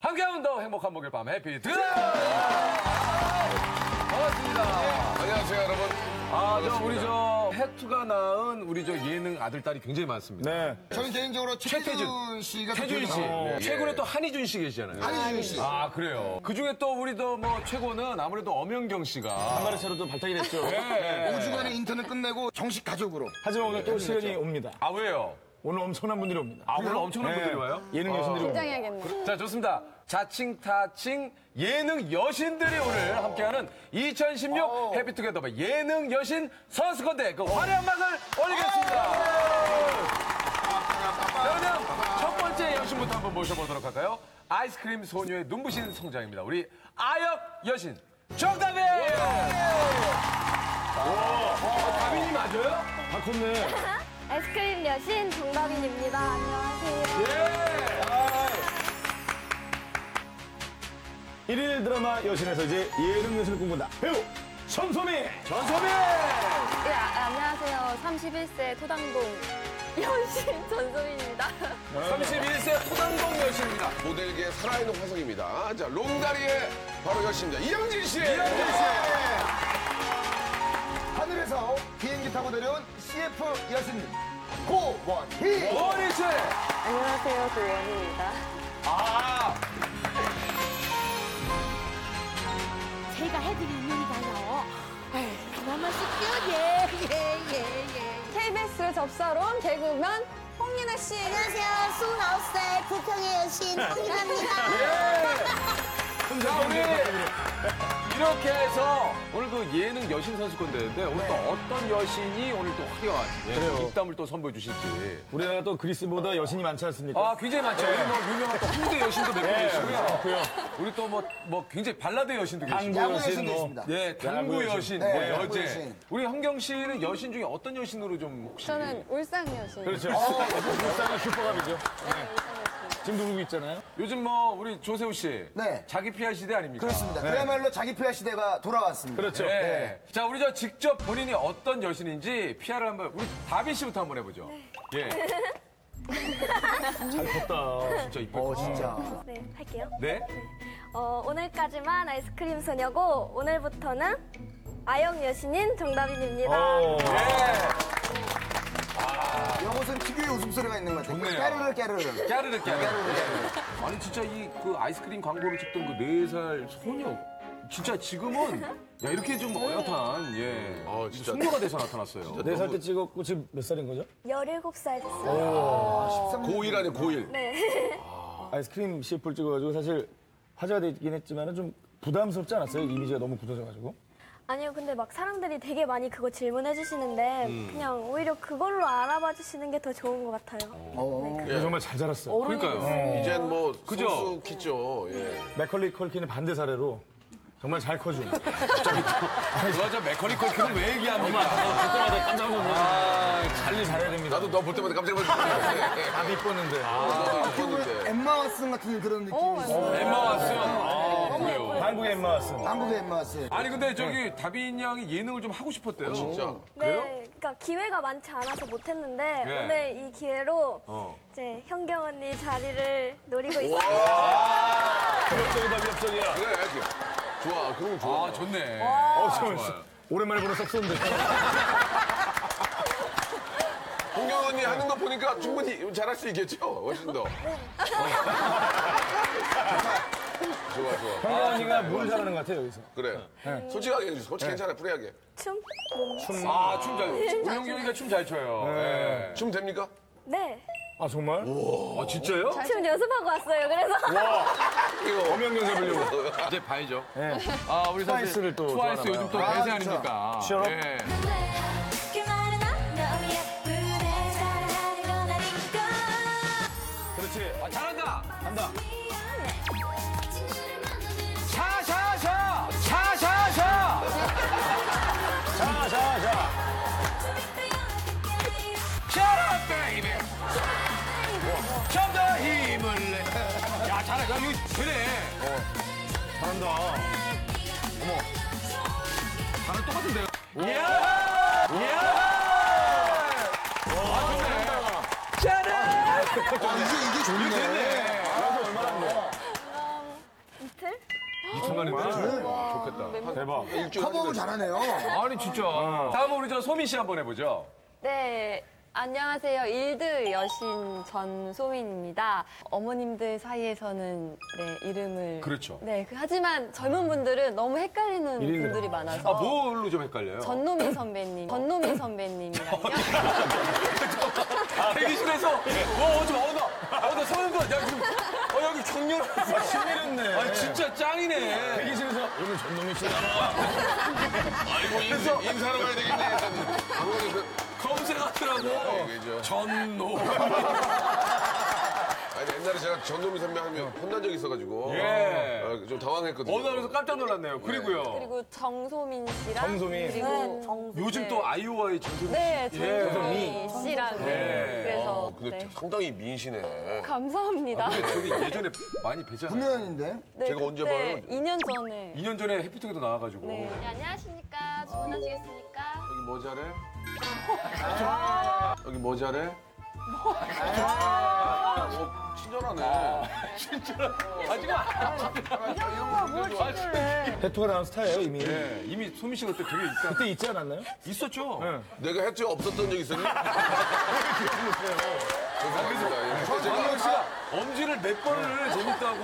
함께하면 더 행복한 목요일 밤 해피투게더! 반갑습니다. 안녕하세요, 여러분. 우리 해투가 낳은 우리 예능 아들, 딸이 굉장히 많습니다. 네. 저는 개인적으로 최태준 씨가. 태준 씨. 네. 최근에 또 한희준 씨 계시잖아요. 한희준 씨. 아, 그래요. 그 중에 또 우리 최고는 아무래도 엄연경 씨가. 한 마리 차로 또 발탁이 됐죠. 네. 5주간의 인턴을 끝내고 정식 가족으로. 하지만 오늘 또 시련이 옵니다. 아, 왜요? 오늘 엄청난 분들이 옵니다. 아, 오늘 엄청난 분들이 와요? 예능 여신들이 옵니다. 긴장해야겠네. 자, 좋습니다. 자칭, 타칭, 예능 여신들이 오늘 함께하는 2016 해피투게더 예능 여신 선수권대 그 화려한 막을 올리겠습니다. 그러면 첫 번째 여신부터 한번 모셔보도록 할까요? 아이스크림 소녀의 눈부신 성장입니다. 우리 아역 여신 정다빈! 다빈이 맞아요? 다 컸네. 아이스크림 여신 정다빈입니다. 안녕하세요. 예! 1일 드라마 여신에서 이제 예능 여신을 꿈꾼다. 배우 전소민! 전소민! 예, 안녕하세요. 31세 토당동 여신 전소민입니다. 31세 토당동 여신입니다. 모델계의 살아있는 화석입니다. 자, 롱다리의 바로 여신입니다. 이영진 씨! 이영진 씨! 하늘에서 비행기 타고 내려온 CF 여신님 고원희. 고원희 씨. 안녕하세요, 고원희입니다. 제가 해드리는 얘기가요. 그나마 쉽죠. 예. KBS로 접사로 온 개그맨 홍윤화 씨. 안녕하세요, 29살 부평의 여신 홍윤화입니다. 자, 우리 이렇게 해서 오늘 예능 여신 선수권대회인데 오늘 또 어떤 여신이 오늘 또 화려한 입담을 또 선보여 주실지. 우리나라 또 그리스보다 여신이 많지 않습니까? 아, 굉장히 많죠. 우리 유명한 또 홍대 여신도 몇 분 계시고요. 우리 또 굉장히 발라드 여신도 계시고. 당구 여신도 있습니다. 예, 당구 여신. 어제 우리 현경 씨는 여신 중에 어떤 여신으로 좀 혹시? 저는 울상 여신. 그렇죠. 울상은 슈퍼갑이죠. 지금 누르고 있잖아요. 요즘 우리 조세호 씨. 네. 자기 PR 시대 아닙니까? 그렇습니다. 네. 그야말로 자기 PR 시대가 돌아왔습니다. 그렇죠. 네. 네. 자, 우리 직접 본인이 어떤 여신인지 PR을 한번, 우리 다빈 씨부터 한번 해보죠. 네. 예. 잘 컸다. 진짜 이뻐. 진짜. 네, 할게요. 네? 네. 오늘까지만 아이스크림 소녀고, 오늘부터는 아역 여신인 정다빈입니다. 이것은 특유의 웃음소리가 있는 것 같아요. 좋네요. 깨르르. 아니, 진짜 아이스크림 광고를 찍던 4살 소녀. 진짜 지금은, 이렇게 좀 어엿한, 진짜 숙녀가 돼서 나타났어요. 4살 때 찍었고, 지금 몇 살인 거죠? 17살 됐어요. 고1 아니에요, 고1? 네. 아이스크림 CF를 찍어가지고 사실 화제가 되긴 했지만 좀 부담스럽지 않았어요? 이미지가 너무 굳어져가지고? 아니요, 근데 사람들이 되게 많이 그거 질문해 주시는데 그냥 오히려 그걸로 알아봐 주시는 게 더 좋은 것 같아요. 네, 정말 잘 자랐어요. 그러니까요. 이젠 그죠? 선수 키죠. 예. 맥컬리 컬킨의 반대 사례로 정말 잘 커지고. 갑자기 또. 맞아, 맥컬리 컬킨은 왜 얘기합니까? 볼 때마다 깜짝 놀랐어요. 관리 잘해야 됩니다. 나도 너 볼 때마다 깜짝 놀랐어요. 다 믿었는데. 엠마 왓슨 같은 그런 느낌이었어요. 엠마 왓슨. 한국의 엠마 왓슨. 한국의 엠마 왓슨. 아니, 근데 다빈 양이 예능을 좀 하고 싶었대요. 진짜. 네, 그래요? 그러니까 기회가 많지 않아서 못했는데 오늘 이 기회로 이제 현경 언니 자리를 노리고 있습니다. 위협적이야. 그래, 알지. 좋아, 그럼 좋아. 아, 좋네. 오랜만에 보는 썩소인데. 현경 언니 하는 거 보니까 충분히 잘할 수 있겠죠? 훨씬 더. 좋아. 현경 언니가 뭘 잘하는 것 같아요, 여기서? 그래. 네. 솔직하게 해주세요. 솔직히 괜찮아요, 프리하게. 춤? 춤 잘. 우영경이가 춤 잘 춰요. 네. 춤 됩니까? 네. 아, 정말? 우와. 아, 진짜요? 춤 연습하고 왔어요, 그래서. 와. 이거 엄연경 잡으려고. 이제 봐야죠. 네. 아, 우리 트와이스를 또. 트와이스 요즘 또 대세 아닙니까? 취업? 네. 그렇지. 아, 잘한다! 간다. 좀 더 힘을 내. 야, 잘해. 야, 이거 되네. 잘한다. 어머. 다른 똑같은데요? 예! 좋네. 잘해. 이게 좋네. 이게 됐네. 그래서 얼마나 안 돼. 오랜만인데. 좋겠다. 대박. 커버도 잘하네요. 아니 진짜. 다음은 우리 저 소민 씨 한번 해보죠. 네. 안녕하세요. 일드 여신 전소민입니다. 어머님들 사이에서는 네, 이름을 그렇죠. 네, 하지만 젊은 분들은 너무 헷갈리는 분들이 많아서. 아, 뭘로 좀 헷갈려요? 전노민 선배님. 전노민 선배님이라뇨? 아, 대기실에서 좀 어나 서현도 야 지금 여기 격렬하다. 신이랬네. 아, 진짜 짱이네. 대기실에서 여기 전노민 씨다. 아이고 인사로 가야 되겠네. 검색하더라고. 전노. 아니 옛날에 제가 전노미 선배 하면 혼난 적이 있어가지고 예. 좀 당황했거든요. 그래서 깜짝 놀랐네요. 그리고요. 네. 그리고 정소민 씨랑. 정소민. 그리고 네. 정소민. 요즘 또 아이오아이 정소민 씨. 네, 정소민 씨랑. 네. 그래서. 아, 근데 네. 상당히 미인시네. 감사합니다. 아, 근데 저기 예전에 많이 뵈잖아요. 분명인데? 네, 제가 언제 봐요? 2년 전에. 2년 전에 해피투게더 나와가지고. 네. 네, 안녕하십니까. 주문하시겠습니까? 여기 뭐 잘해? 여기 뭐 잘해? 친절하네. 친절하네. 아직 안. 대토가 나온 스타예요 이미. 네, 이미 소민 씨 그때 되게 있잖아. 그때 있지 않았나요? 있었죠. 네. 내가 했죠. 없었던 적 있었니? 박명수 씨가 엄지를 몇 번을 재밌다고.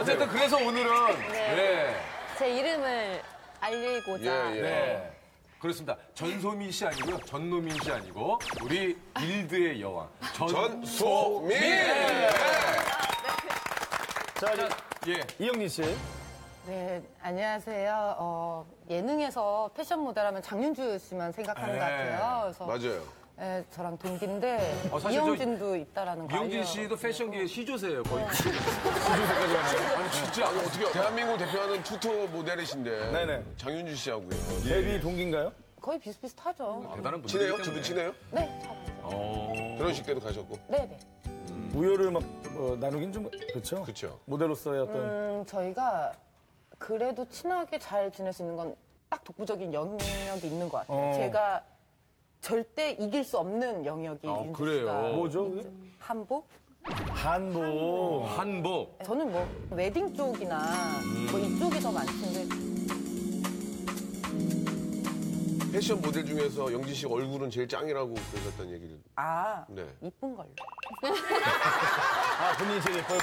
어쨌든 그래서 오늘은 네. 네. 제 이름을 알리고자. 예, 예. 네. 그렇습니다. 전소민 씨 아니고요. 전노민 씨 아니고 우리 일드의 여왕 전소민. 네. 자, 예. 이영진 씨. 네, 안녕하세요. 예능에서 패션 모델하면 장윤주 씨만 생각하는 것 같아요. 그래서 맞아요. 네, 저랑 동기인데 이영진도 있다라는 거. 이영진 씨도 패션계의 시조세예요, 거의. 시조세까지 하네요. 아니 진짜 아니 어떻게 대한민국 대표하는 투토 모델이신데. 네네. 장윤주 씨하고요. 데뷔 동기인가요? 거의 비슷비슷하죠. 대단한 분이에요. 친해요? 두 분 친해요? 네. 결혼식 때도 가셨고. 네네. 우열을 막 나누긴 좀 그렇죠. 그렇죠. 모델로서의 어떤. 저희가 그래도 친하게 잘 지낼 수 있는 건 딱 독보적인 영역이 있는 것 같아요. 제가. 절대 이길 수 없는 영역이 아, 그래요. 뭐죠? 한복? 한복. 저는 뭐 웨딩 쪽이나 뭐 이쪽이 더 많던데. 패션 모델 중에서 영진 씨 얼굴은 제일 짱이라고 그랬다는 얘기를. 아, 네. 이쁜 걸로. 아, 본인이 제일 예뻐요,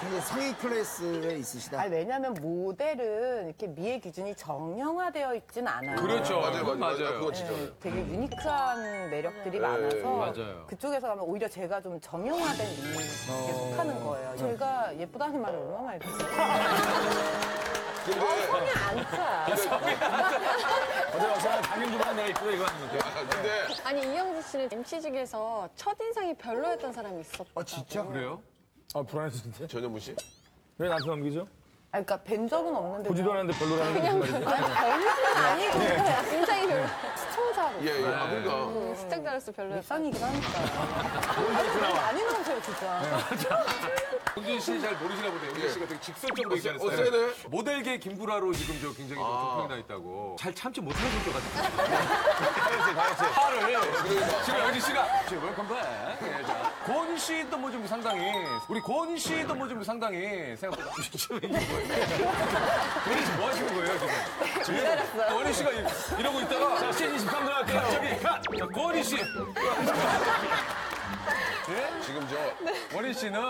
근데 상위 클래스에 있으시다. 아니, 왜냐면 모델은 이렇게 미의 기준이 정형화되어 있진 않아요. 그렇죠. 맞아요. 그거 진짜. 네, 되게 유니크한 매력들이 많아서. 맞아요. 그쪽에서 가면 오히려 제가 좀 정형화된 미에 속하는 거예요. 제가 예쁘다는 말을 얼마나 많이 듣어요. 근데 성이 안 차. 어제 장윤주만 내가 입고 이거 하는데. 근데 아니 이영진 씨는 MC직에서 첫인상이 별로였던 사람이 있었다고. 아 진짜 그래요? 아 불안했는데. 전현무 씨? 왜 나한테 넘기죠? 아 그러니까 뵌 적은 없는데. 보지도 않았는데 별로라는 게 무슨 말이죠? 별로는 아니고 인상이 별로. 시청자로. 예예. 아 그러니까. 시청자로서 별로. 이상이긴 하니까. 많이 나오세요 진짜. 영진 씨 잘 모르시나 보네요. 영진 씨가 되게 직설적으로 얘기하셨어요. 모델계 김구라로 지금 저 굉장히 도평이 나 있다고. 잘 참지 못하신 것 같아요. 다했어요. 지금 영진 씨가 지금 웰컴백. 고원희 씨도 뭐 좀 상당히 우리 고원희 씨도 뭐 좀 상당히 생각보다 지금 있는 거예요. 고원희 씨 뭐 하시는 거예요 지금? 기다렸어요. 고원희 씨가 이러고 있다가 자 시즌 23 들어갈게요. 갑자기 자 고원희 씨. 네? 지금 저 원희 씨는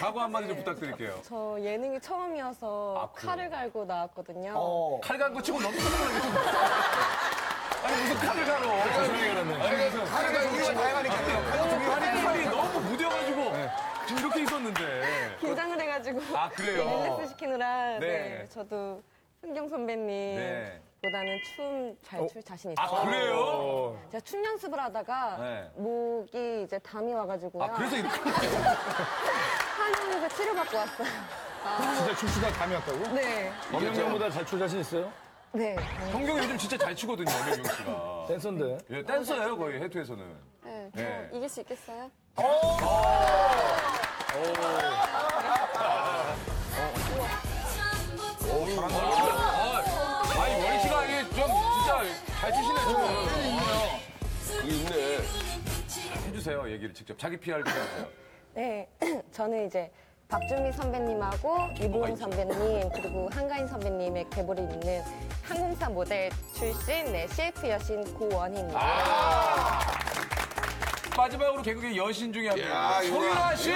각오 한마디 좀 부탁드릴게요. 저 예능이 처음이어서 칼을 갈고 나왔거든요. 칼 갈고 치고 너무 힘들어요. 아니 무슨 칼을 갈어? 칼을 갈고 우리가 다양하니까 칼이 너무 무뎌가지고 지금 이렇게 있었는데 긴장을 해가지고 릴렉스 시키느라 네 저도 승경 선배님. 네. 보다는 춤 잘 출 자신 있어요. 아 그래요? 제가 춤 연습을 하다가 네. 목이 이제 담이 와가지고요. 아 그래서 이렇게 한의원에서 치료받고 왔어요. 아. 진짜 춤추다 담이 왔다고? 네. 엄영영보다 잘 출 자신 있어요? 네. 형경이 요즘 진짜 잘 추거든요. 엄영영 씨가. 댄서인데? 예, 댄서예요 거의 해투에서는. 네. 네. 이길 수 있겠어요? 오. 잘 주시네, 지금. 여기 있네. 해주세요, 얘기를 직접. 자기 PR 좀 해주세요. 네, 저는 이제 박준미 선배님하고 유보은 선배님 그리고 한가인 선배님의 계보를 잇는 항공사 모델 출신 네, CF 여신 고원희입니다. 아~ 마지막으로 개그의 여신 중에 한 분 홍윤화 씨.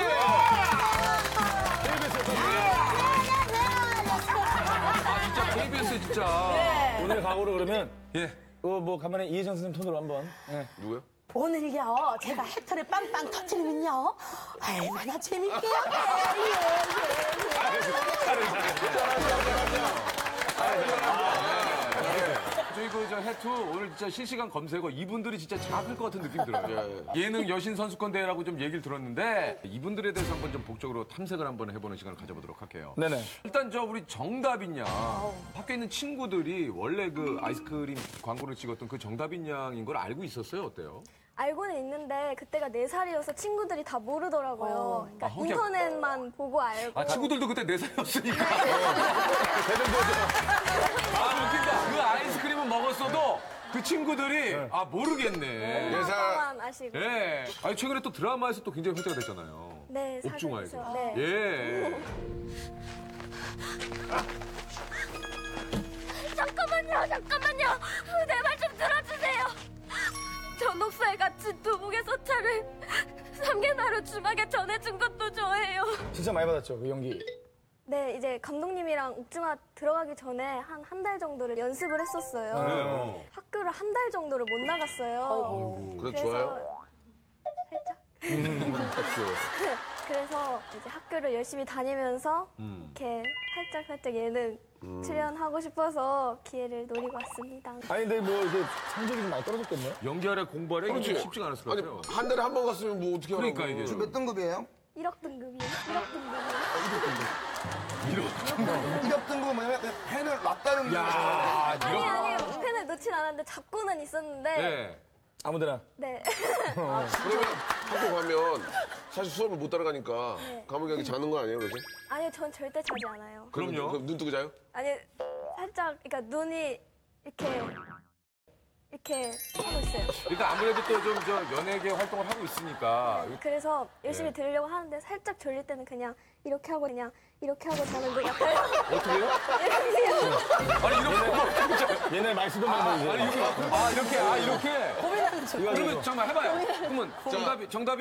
진짜 KBS 진짜. 네. 오늘 각오로 그러면 예. 뭐 간만에 이혜정 선생님 톤으로 한번. 예. 누구요? 오늘요 제가 헥터를 빵빵 터트리면요 얼마나 재밌게요. 저희 그 해투 오늘 진짜 실시간 검색어 이분들이 진짜 작을 것 같은 느낌이 들어요. 예능 여신 선수권 대회라고 좀 얘기를 들었는데 이분들에 대해서 한번 좀 복적으로 탐색을 한번 해보는 시간을 가져보도록 할게요. 네네. 일단 저 우리 정다빈 양 학교에 있는 친구들이 원래 그 아이스크림 광고를 찍었던 그 정다빈 양인 걸 알고 있었어요? 어때요? 알고는 있는데 그때가 4살이어서 친구들이 다 모르더라고요. 그러니까 인터넷만 보고 알고. 아, 친구들도 그때 4살이었으니까. 아, 웃긴다. 그 아이스크림은 먹었어도 그 친구들이 네. 아, 모르겠네. 4살만 아시고. 네. 아니, 최근에 또 드라마에서 또 굉장히 회자가 됐잖아요. 네, 옥중아 이거. 네. 예. 잠깐만요. 내 말 좀 들어주세요. 전옥사에 갇힌 두목에서 차를 삼계나루 주막에 전해준 것도 좋아해요. 진짜 많이 받았죠, 그 연기? 네, 이제 감독님이랑 옥중아 들어가기 전에 한 달 정도를 연습을 했었어요. 네. 학교를 한 달 정도를 못 나갔어요. 그래서 좋아요? 살짝. 그래서 이제 학교를 열심히 다니면서 이렇게 살짝 예능 출연하고 싶어서 기회를 노리고 왔습니다. 아니 근데 뭐 이게 성적이 좀 많이 떨어졌겠네요? 연기하랴 공부하랴 쉽지가 않았을 것 같아요. 아니, 한 달에 한 번 갔으면 뭐 어떻게 하라고. 그러니까 이게. 지금 몇 등급이에요? 1억 등급이요. 1억 등급은 뭐냐면 펜을 놨다는 거예요. 아니요. 펜을 놓진 않았는데 잡고는 있었는데. 네. 아무데나? 네. 그러면 학교 가면 사실 수업을 못 따라가니까 네. 감옥에 자는 거 아니에요, 그래서? 아니요, 전 절대 자지 않아요. 그럼요? 그럼 눈 뜨고 자요? 아니, 살짝, 그러니까 눈이 이렇게 하고 있어요. 그러니까 아무래도 또 좀 연예계 활동을 하고 있으니까. 네, 그래서 열심히 들으려고 하는데 살짝 졸릴 때는 그냥 이렇게 하고 자는데 약간. 어떻게요? 이렇게요. 아니, 이렇게. 얘네 말수도만 보이지. 이렇게. 그러면 정말 해봐요. 그러면 정다빈.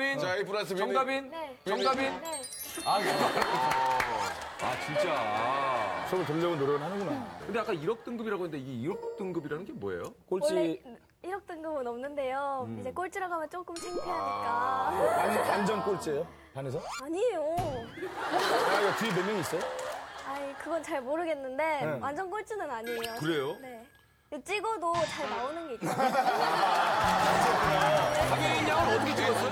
네. 진짜. 서로 들려고 노력을 하는구나. 근데 아까 1억 등급이라고 했는데 이게 1억 등급이라는 게 뭐예요? 꼴찌. 1억 등급은 없는데요. 이제 꼴찌라고 하면 조금 창피하니까. 아니, 반전 꼴찌예요? 반에서? 아니에요. 아, 뒤에 몇 명 있어요? 아니, 그건 잘 모르겠는데 완전 꼴찌는 아니에요. 그래요? 네. 찍어도 잘 나오는 게 있잖아요. 박예인 양은 어떻게 찍었어요?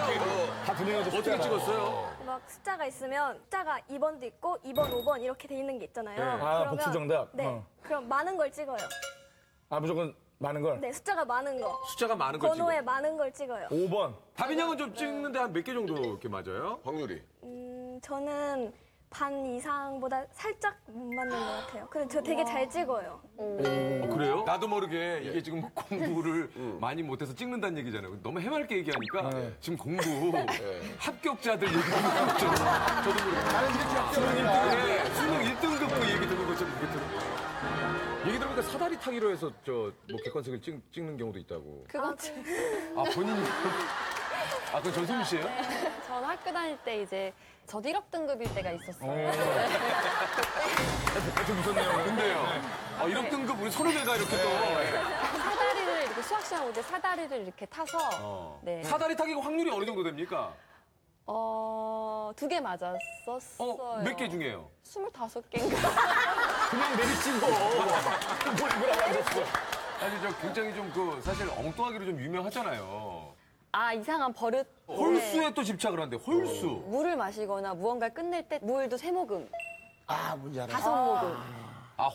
다 분해가지고 어떻게 찍었어요? 막 숫자가 있으면 숫자가 2번도 있고 2번, 5번 이렇게 돼 있는 게 있잖아요. 네. 그러면, 복수 정답? 네. 그럼 많은 걸 찍어요. 아, 무조건 많은 걸? 네, 숫자가 많은 거. 번호에 많은 걸 찍어요. 5번. 다빈 양은 좀 찍는데 한 몇 개 정도 이렇게 맞아요? 확률이? 저는 반 이상보다 살짝 못 맞는 것 같아요. 근데 저 되게 잘 찍어요. 그래요? 나도 모르게 이게 지금 공부를 많이 못해서 찍는다는 얘기잖아요. 너무 해맑게 얘기하니까 지금 공부 합격자들 얘기하는 것처럼 저도 모르게 수능 1등급 그 얘기 듣는 것처럼 그렇게 들은 거예요. 얘기 들어보니까 사다리 타기로 해서 뭐 객관식을 찍는 경우도 있다고. 그거 참. 본인이. 그건 전소민 씨예요? 네. 전 학교 다닐 때 이제 저 1억 등급일 때가 있었어요. 좀 웃었네요. 근데요. 1억 등급 우리 선후배가 이렇게 또. 사다리를 이렇게 수학시간 올 때 사다리를 이렇게 타서. 네. 사다리 타기가 확률이 어느 정도 됩니까? 2개 맞았었어요. 몇 개 중에요? 25개인가? 그냥 내리치고. 머리부라고 앉았어. 사실 굉장히 좀 사실 엉뚱하기로 좀 유명하잖아요. 이상한 버릇. 홀수에 또 집착을 한대, 홀수. 물을 마시거나 무언가를 끝낼 때 물도 3모금. 뭔지 알아요. 5모금.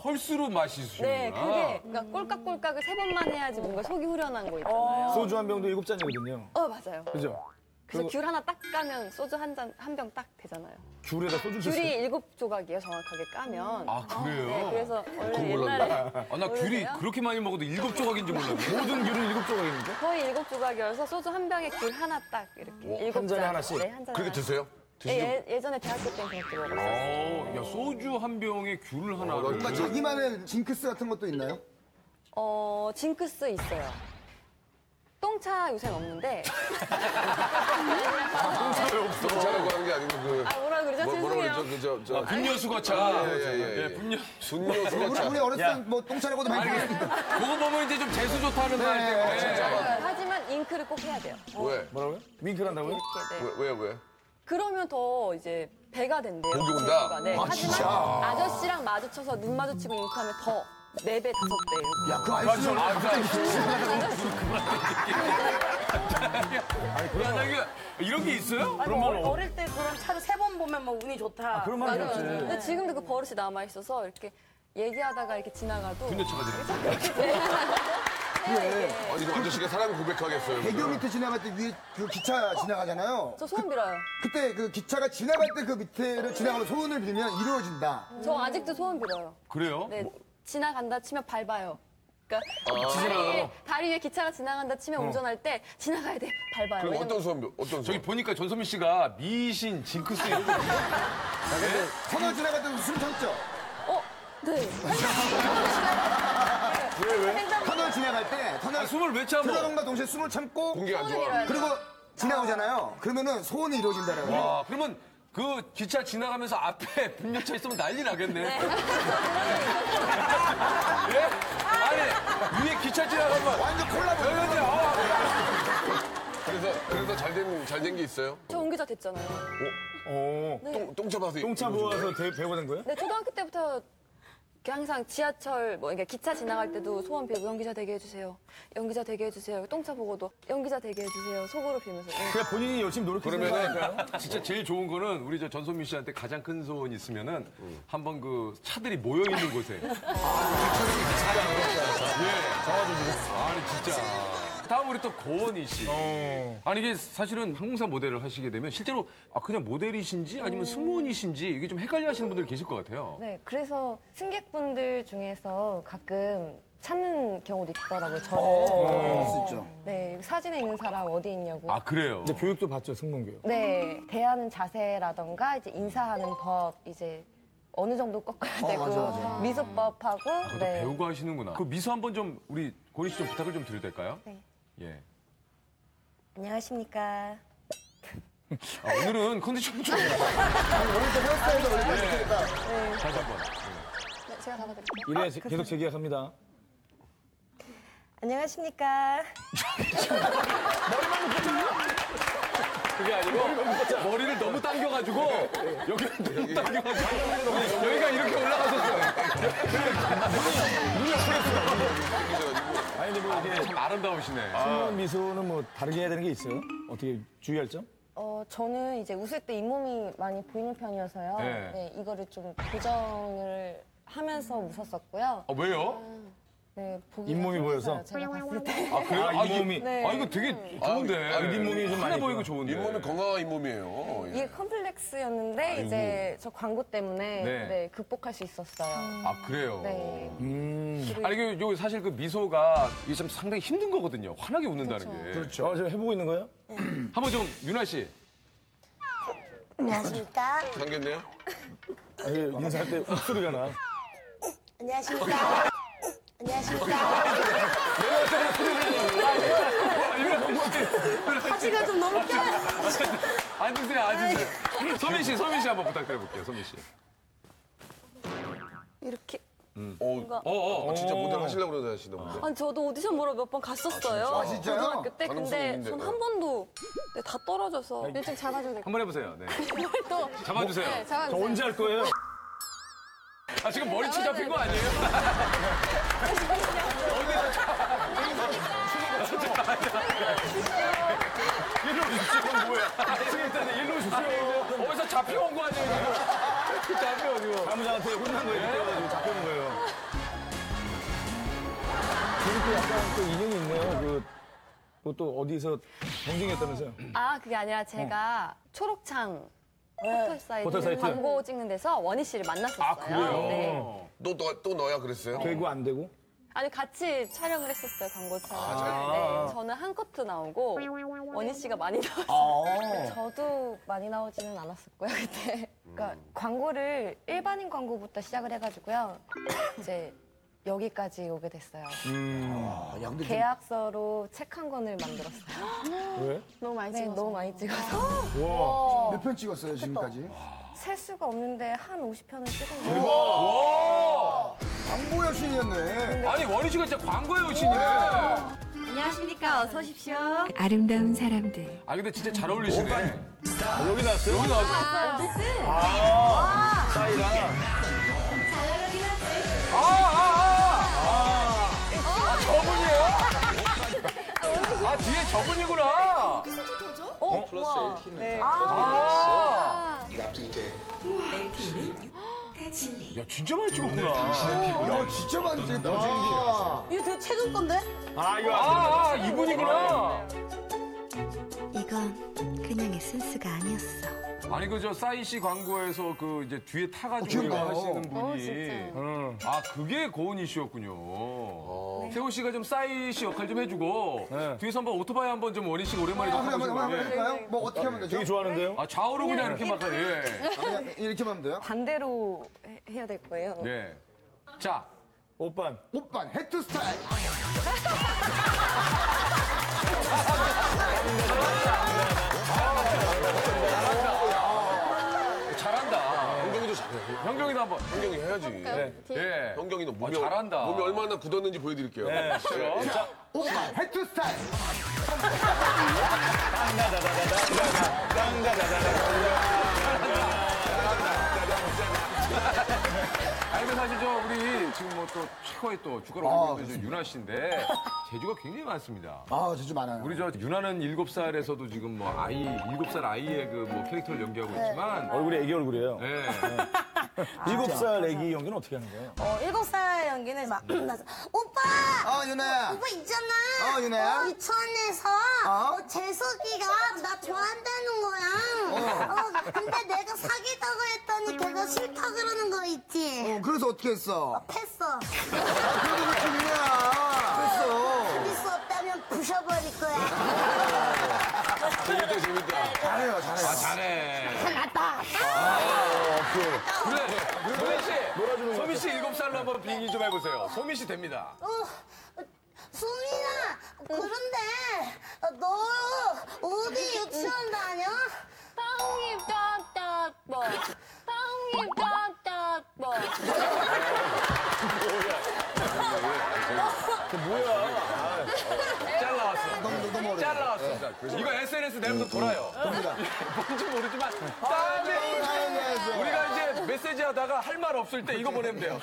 홀수로 마시시구나. 네, 그게 그러니까 꼴깍꼴깍을 3번만 해야지 뭔가 속이 후련한 거 있잖아요. 소주 한 병도 7잔이거든요. 맞아요. 그죠? 그래서 귤 하나 딱 까면 소주 한 병 딱 되잖아요. 귤에다 소주 줬어요? 귤이 7조각이에요, 정확하게 까면. 그래요? 네, 그래서 원래 옛날에. 나 귤이 그렇게 많이 먹어도 7조각인지 몰랐는데. 모든 귤은 7조각인데? 거의 7조각이어서 소주 한 병에 귤 하나 딱 이렇게. 한 잔에 하나씩? 네, 한 잔에. 그렇게 드세요? 예전에 대학교 때 그렇게 먹었어요. 야, 소주 한 병에 귤을 하나. 그러니까 자기만의 징크스 같은 것도 있나요? 징크스 있어요. 똥차 요새는 없는데. 똥차에 없어. 똥차라고 하는 게 아니고 그. 아, 뭐라 그러죠? 죄송해요. 그저 분녀수거차. 예. 분녀수거차. 우리 어렸을 때 뭐 똥차라고도 많이 했는데. 그거 보면 이제 좀 재수 좋다는 말 때문에. 하지만 잉크를 꼭 해야 돼요. 왜? 뭐라고요? 윙크를 한다고요? 왜? 그러면 더 이제 배가 된대요. 고기 온다? 네. 아, 하지만 진짜? 아저씨랑 마주쳐서 눈 마주치고 잉크하면 더 4배, 5배. 야, 그 아저씨는 아저씨. 이런 게 있어요? 아니, 어릴 때 그런 차를 3번 보면 뭐 운이 좋다. 아, 그런 말이 없지. 근데 지금도 그 버릇이 남아있어서 이렇게 얘기하다가 이렇게 지나가도. 근데 차가 지나가요. 예. 아니, 이거 아저씨가 사람 고백하겠어요. 100여 미터 지나갈 때 위에 그 기차 지나가잖아요. 저 소원 빌어요. 그때 그 기차가 지나갈 때 그 밑에를 지나가면 소원을 빌면 이루어진다. 저 아직도 소원 빌어요. 그래요? 네. 뭐... 지나간다 치면 밟아요. 그러니까 다리 위에 기차가 지나간다 치면 운전할 때 지나가야 돼. 밟아요. 그럼 어떤 소원 빌어? 저기 보니까 전소민 씨가 미신, 징크스 이런 거. 선원 지나갈 때도 숨 참죠? 네. 왜? 터널 지나갈 때 터널 숨을 왜 참고? 터널과 동시에 숨을 참고 공기 안 좋아. 그리고 지나오잖아요. 그러면은 소원이 이루어진다라고. 와, 그러면 그 기차 지나가면서 앞에 분녀차 있으면 난리 나겠네. 네. 예? 아니 위에 기차 지나가면 완전 콜라보. 그래서 잘 된 게 있어요? 저 옹기자 됐잖아요. 네. 똥차 봐서 배우가 된 거예요? 네, 초등학교 때부터. 항상 지하철, 그러니까 기차 지나갈 때도 소원 빌고 연기자 되게 해주세요. 연기자 되게 해주세요. 똥차 보고도 연기자 되게 해주세요. 속으로 빌면서. 그냥 본인이 열심히 노력해서. 그러면 진짜 제일 좋은 거는 우리 저 전소민 씨한테 가장 큰 소원이 있으면은 한번 그 차들이 모여있는 곳에. 아, 아니, 진짜. 다음 우리 또 고원희 씨. 아니 이게 사실은 항공사 모델을 하시게 되면 실제로 그냥 모델이신지 아니면 승무원이신지 이게 좀 헷갈려하시는 분들 계실 것 같아요. 네, 그래서 승객분들 중에서 가끔 찾는 경우도 있더라고요. 저는. 진짜. 네, 사진에 있는 사람 어디 있냐고. 아, 그래요. 이제 교육도 받죠, 승무원 교육. 네, 대하는 자세라던가 이제 인사하는 법 이제. 어느 정도 꺾어야 되고 맞아. 미소법하고 네. 배우고 하시는구나. 그 미소 한번 좀 우리 고은희 씨 좀 부탁을 좀 드려도 될까요? 네. 예. 안녕하십니까. 오늘은 컨디션 좀. 오늘 또 헤어스타일도 오늘 다시 한번. 네, 제가 담아드릴게요. 이래 계속 재계약합니다. 안녕하십니까. 머리만 묶었잖아요. 그게 아니고 머리를 너무 당겨가지고 여기 당겨가지고 여기가 이렇게 올라갔었어요. 눈이 아프겠어요. 아니 근데 뭐 이게 참 아름다우시네. 승무원 미소는 뭐 다르게 해야 되는 게 있어요? 어떻게 주의할 점? 저는 이제 웃을 때 잇몸이 많이 보이는 편이어서요. 네, 이거를 좀 고정을 하면서 웃었었고요. 아, 왜요? 네, 잇몸이 보여서? 제가 봤을 때. 아, 그래요? 아, 잇몸이? 네. 아, 이거 되게 좋은데. 잇몸이 좀 많이 보이고 좋은데. 잇몸은 건강한 잇몸이에요. 네. 이게 컴플렉스였는데, 아이고. 이제 저 광고 때문에 네, 극복할 수 있었어요. 아, 그래요? 네. 아니, 이게 사실 그 미소가 이게 참 상당히 힘든 거거든요. 환하게 웃는다는 그렇죠. 게. 그렇죠. 제가 해보고 있는 거예요? 네. 한번 좀, 윤아 씨. 안녕하십니까. 당겼네요? 아니, 인사할 때 헛소리가 나. 안녕하십니까. 안녕하십니까. 하지가 좀 너무 껴. 앉으세요. 소민 씨 한번 부탁드려볼게요. 소민 씨. 이렇게. 진짜 모델 하시려고 그러다 하시던데. 아니 저도 오디션 보러 몇 번 갔었어요. 아, 진짜요? 고등학교 때. 근데 전 한 번도 다 떨어져서. 일단 잡아줘야 돼. 한번 해보세요. 네. 이걸 또 잡아주세요. 네, 저 언제 할 거예요? 아, 지금 머리 치 잡힌 거 아니에요? 일로 주시오. 이건 뭐야? 일단 일로 주시오. 어디서 잡혀온 거 아니에요? 잡혀가지고. 사무장한테 혼난 거예요. 그래가지고 잡혀온 거예요. 그리고 약간 또 인연이 있네요. 또 어디서 경쟁했다면서요? 아, 그게 아니라 제가 초록창. 포털 사이트 광고 찍는 데서 원희 씨를 만났었어요. 아, 그래요? 네. 너 너야 그랬어요? 되고 안 되고? 아니 같이 촬영을 했었어요. 광고 촬영. 아~ 네, 저는 한 커트 나오고 원희 씨가 많이 나왔어요. 저도 많이 나오지는 않았었고요 그때. 그러니까 광고를 일반인 광고부터 시작을 해가지고요. 이제 여기까지 오게 됐어요. 아, 계약서로 책 한 권을 만들었어요. 왜? 너무 많이 찍어서. 네, 너무 많이 찍어서. 몇 편 찍었어요 지금까지? 셀 수가 없는데 한 50편을 찍은 거예요. 대박! 광고 여신이었네. 아니 원희 씨가 진짜 광고 여신이네. 안녕하십니까. 어서 오십시오. 아름다운 사람들. 아 근데 진짜 잘 어울리시네. 아, 여기 나왔어요? 여기 나왔어요. 아, 사이랑. 잘 어울리긴 하지. 아 저분이에요? 아 뒤에 저분이구나. 어? 플러스 1팀에 아 이게 앞뒤 이제 1팀이 6까지 야 진짜 많이 찍었구나. 야 진짜 많이 찍었다. 이거 되게 최근 건데? 아 이거 아 이분이구나. 이건 그냥의 센스가 아니었어. 아니 그 저 싸이씨 광고에서 그 이제 뒤에 타가지고 이거 하시는 분이 아 그게 고은희 씨였군요. 네. 세호 씨가 좀 싸이 씨 역할 좀 해주고 네. 뒤에서 한번 오토바이 한번 좀 원희 씨가 오랜만에 좀 타보시고 한번 해볼까요? 뭐 어떻게 하면 되죠? 되게 좋아하는데요? 아 좌우로 그냥 이렇게 막 예. 이렇게 하면 돼요? 반대로 해야 될 거예요. 네. 자 오빤 오빤 해트 스타일. 형경이도 한번. 형경이 해야지. 네. 네. 형경이도 몸이, 아, 잘한다. 몸이 얼마나 굳었는지 보여드릴게요. 네. 자, 오빤 해투 스타일. 아니 근데 사실 저 우리 지금 뭐 또 최고의 또 주가로 올라오신 윤아 씨인데 제주가 굉장히 많습니다. 아 제주 많아요. 우리 저 윤아는 7살에서도 지금 뭐 아이 7살 아이의 그 뭐 캐릭터를 연기하고 네. 있지만 얼굴이 애기 얼굴이에요. 네. 네. 7살 애기 연기는 어떻게 하는 거예요? 7살 연기는 막 오빠. 어 윤아야. 오빠 있잖아. 어 윤아야. 이천에서 재석이가 나 좋아한다는 거야. 근데 내가 사귀다고 했더니 걔가 싫다 그러는 거 있지. 그래서 어떻게 했어? 패했어. 그래도 그렇게 미안해. 패했어. 수 없다면 부셔버릴 거야. 재밌다, 재밌다. 잘해요, 잘해요. 아, 잘해. 잘났다. 그래, 소민 씨. 소민 씨 7살로 한번 빙의 좀 해보세요. 소민 씨 됩니다. 소민아, 그런데 너 어디 유치원 다녀? 빵이 따따 뭐. 빵이 따따 뭐. 뭐야? 잘 나왔어. 잘 나왔어. 이거 SNS 내면서 돌아요. 뭔지 모르지만 땀에 우리가 이제 메시지 하다가 할 말 없을 때 이거 보내면 돼요.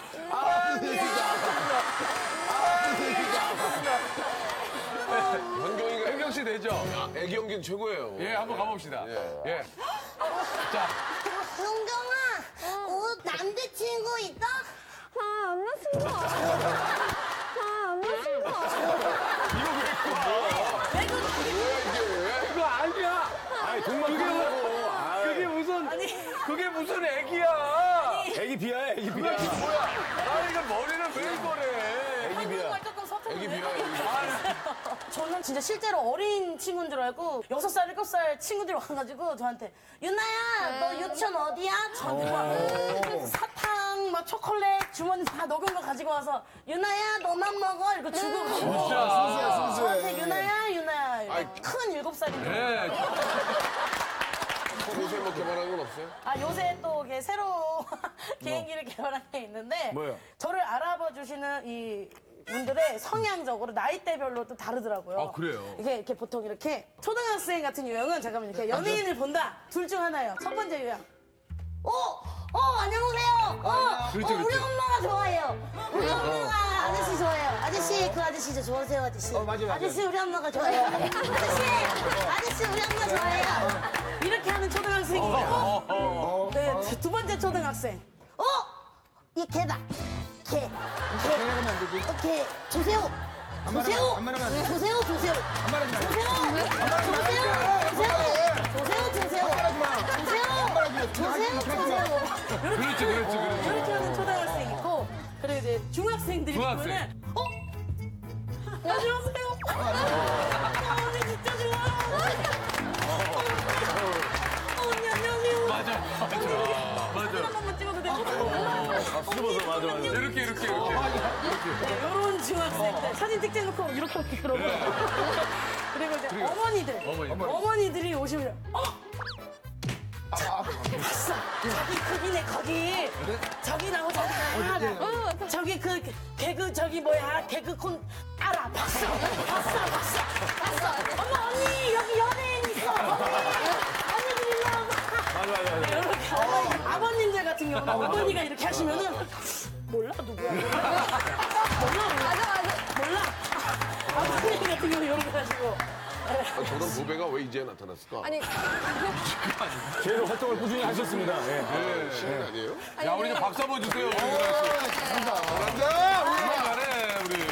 현경이가 현경 씨 되죠? 애기 연기는 최고예요. 예, 한번 가봅시다. 예. 자, 현경아, 옷 남자친구 있어? 아, 안 맞춘 거. 아, 안 맞춘 거. 이거 왜 했고? 뭐야 이게? 그거 아니야. 아니 돈만 그게 그게 무슨 애기야? 애기 비하야, 애기 비하. 이게 뭐야? 아니 이거 머리는 왜 이거래? 애기 비하. 저는 진짜 실제로 어린 친구인 줄 알고 6살, 7살 친구들이 와가지고 저한테 윤아야 너 유치원 어디야? 저는 사탕, 막 초콜릿 주머니 다 녹은 거 가지고 와서 윤아야 너만 먹어 이거 주고 가고 저한테 윤아야 큰 7살인데 네. 요새 뭐 개발한 건 없어요? 아 요새 또 이게 새로 개인기를 개발한 게 있는데 뭐야? 저를 알아봐 주시는 이 분들의 성향적으로 나이대별로 또 다르더라고요. 아 그래요? 이게 이렇게 보통 이렇게 초등학생 같은 유형은 잠깐만 이렇게 연예인을 본다 둘 중 하나예요. 첫 번째 유형. 안녕하세요. 그렇죠, 우리 그렇죠. 엄마가 좋아해요. 우리 엄마가 아저씨 좋아해요. 아저씨 그 아저씨 저 좋아하세요 아저씨. 맞아요. 아저씨 우리 엄마가 좋아해요. 아저씨 우리 엄마 좋아해요. 이렇게 하는 초등학생이고 네, 두 번째 초등학생. 이 개다. 오케이. 조세호. 조세호. 안 말하지 마. 조세호. 그렇지. 이렇게 하는 초등학생이고, 그리고 이제 중학생들이 보면은 안녕하세요. 언니 진짜 좋아. 언니 안녕하세요. 맞아. 한 번만 찍어도 돼요? 숨어서 맞아. 이렇게. 이런 중학생 때 사진 찍지 놓고 이렇게 웃기더라고요. 그리고 이제 어머니들이 오시면 봤어. 저기 그기네 거기. 저기 나오잖아. 저기 그 개그 저기 뭐야 개그 콘 알아. 봤어. 엄마 언니 여기 연예인 있어. 언니들 일로 와봐. 맞아. 이렇게 어머니 아버님들 같은 경우는 어머니가 이렇게 하시면은 몰라 누구야. 몰라. 몰라. 아버님 같은 경우는 이렇게 하시고. 저런 부배가 왜 이제 나타났을까? 아니, 제일 활동을 꾸준히 하셨습니다. 네, 신인 아니에요? 야, 우리 이제 박수 한번 주세요. 감사합니다. 잘해, 우리.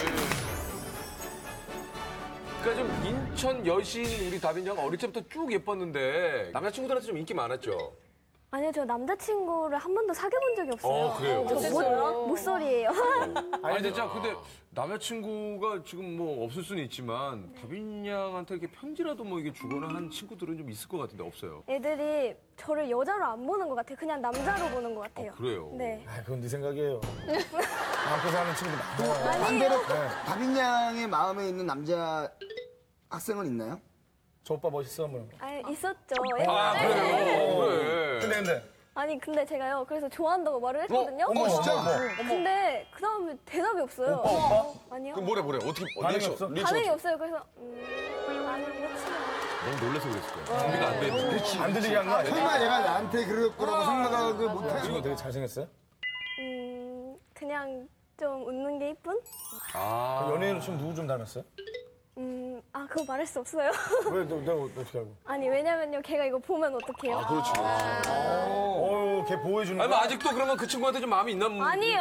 그러니까 좀 인천 여신 우리 다빈 양 어릴 때부터 쭉 예뻤는데 남자친구들한테 좀 인기 많았죠? 아니요, 저 남자친구를 한 번도 사귀어본 적이 없어요. 그래요? 저 모쏠이에요. 아니, 진짜 근데 남자친구가 지금 뭐 없을 수는 있지만 다빈 양한테 이렇게 편지라도 뭐 이게 주거나 한 친구들은 좀 있을 것 같은데 없어요? 애들이 저를 여자로 안 보는 것 같아요. 그냥 남자로 보는 것 같아요. 그래요? 네. 아, 그건 네 생각이에요. 밖에서 사는 친구들 많아요. 반대로 다빈 양의 마음에 있는 남자 학생은 있나요? 저 오빠 멋있어? 뭐. 아, 있었죠. 그래요? 근데. 아니, 근데 제가요, 그래서 좋아한다고 말을 했거든요. 진짜? 근데 그 다음에 대답이 없어요. 오빠? 아니요. 그럼 뭐래. 어떻게, 반응이 없어요. 그래서, 아니, 너무 놀라서 그랬을 거야. 준비가 안 돼. 그렇지. 안 들리게 한 거야. 설마 얘가 나한테 그럴 거라고 생각을 못해? 친구 되게 잘생겼어요? 그냥 좀 웃는 게 이쁜? 연예인으로 지금 누구 좀 닮았어요? 그거 말할 수 없어요. 왜, 내가 어떻게 알고? 아니, 왜냐면요, 걔가 이거 보면 어떡해요? 그렇지. 걔 보호해주는 거. 아니, 아직도 그러면 그 친구한테 좀 마음이 있나? 아니요.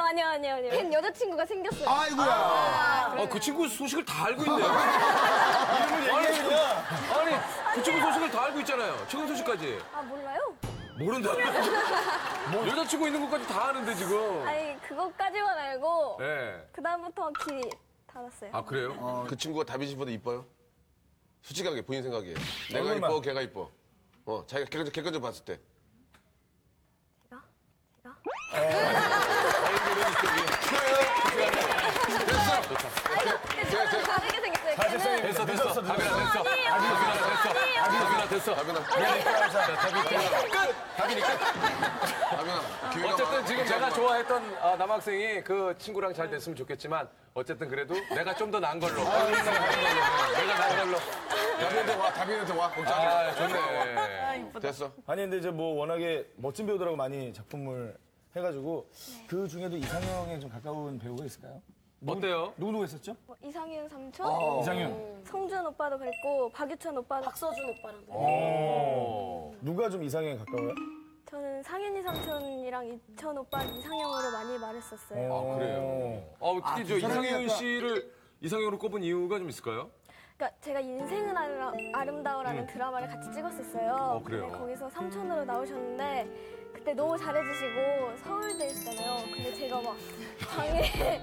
걘 여자친구가 생겼어요. 아이고야. 그 친구 소식을 다 알고 있네요. 그 친구 소식을 다 알고 있잖아요. 최근 소식까지. 몰라요? 모른다. 여자친구 있는 것까지 다 아는데, 지금. 아니, 그것까지만 알고. 네. 그다음부터 길이. 알았어요. 그래요? 그 친구가 다빈 씨보다 이뻐요? 솔직하게 본인 생각이에요. 내가 얼굴만. 이뻐, 걔가 이뻐. 자기가 객관적으로 봤을 때. 제가? 다르게 생겼어요. 됐어. 다빈아, 됐어. 어쨌든 지금 제가 좋아했던 남학생이 그 친구랑 잘 됐으면 좋겠지만 어쨌든 그래도 내가 좀 더 난 걸로. 다빈한테 와. 좋네. 됐어. 아니 근데 이제 뭐 워낙에 멋진 배우들하고 많이 작품을 해가지고 그 중에도 이상형에 좀 가까운 배우가 있을까요? 어때요? 누구 했었죠? 이상윤 삼촌? 이상윤. 성준 오빠도 그랬고, 박유천 오빠도. 박서준 오빠랑도. 누가 좀 이상형에 가까워요? 저는 상윤이 삼촌이랑 이천 오빠 이상형으로 많이 말했었어요. 그래요? 특히 저 이상윤 씨를 이상형으로 꼽은 이유가 좀 있을까요? 그러니까 제가 인생은 아름다워라는 드라마를 같이 찍었었어요. 그래요? 거기서 삼촌으로 나오셨는데 그때 너무 잘해주시고 서울대 있잖아요. 근데 제가 막 방에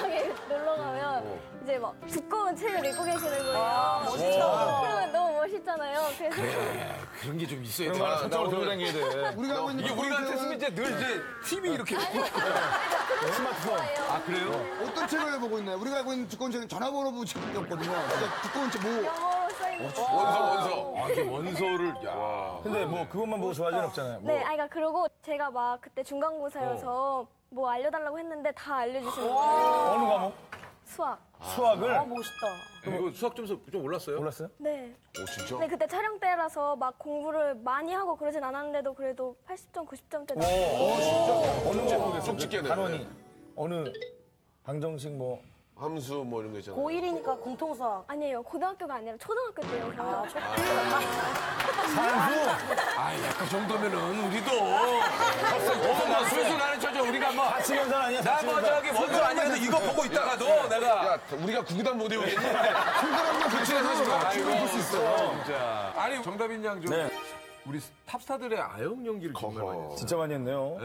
방에 놀러가면 이제 막 두꺼운 책을 읽고 계시는 거예요. 멋있다. 그러면 너무 멋있잖아요. 그래, 그런 게 좀 있어야 돼. 저쪽으로 들고 다녀야 돼. 우리한테 쓰면 이제 늘 이제 TV 이렇게 스마트폰. 그래요? 어떤 책을 보고 있나요? 우리가 알고 있는 두꺼운 책은 전화번호부 책이었거든요. 두꺼운 책 뭐. 원서를. 야. 근데 뭐 그것만 보고 좋아하진 없잖아요. 그러니까 그러고 제가 막 그때 중간고사여서 뭐 알려달라고 했는데 다 알려주시는 거예요. 어느 과목? 수학. 수학을? 멋있다. 이거 수학 점수 좀 올랐어요? 네. 오, 진짜? 근데 그때 촬영 때라서 막 공부를 많이 하고 그러진 않았는데도 그래도 80점, 90점대. 진짜? 어느 제목에서? 솔직히 단원이. 어느 방정식 뭐. 함수 뭐 이런 거 있잖아요. 고1이니까 공통수학. 아니에요. 고등학교가 아니라 초등학교 때요. 그 정도면은 우리도. 술술 하는 척 우리가 뭐. 같이 경선 아니야? 나 먼저 하기 먼저 아니라도 이거 보고 있다가도 내가. 우리가 구구단 못 외우겠니? 손가락만 교체해서 볼 수 있어. 아니, 정다빈 양 좀. 우리 탑스타들의 아역 연기를 정말 많이 했어요. 진짜 많이 했네요.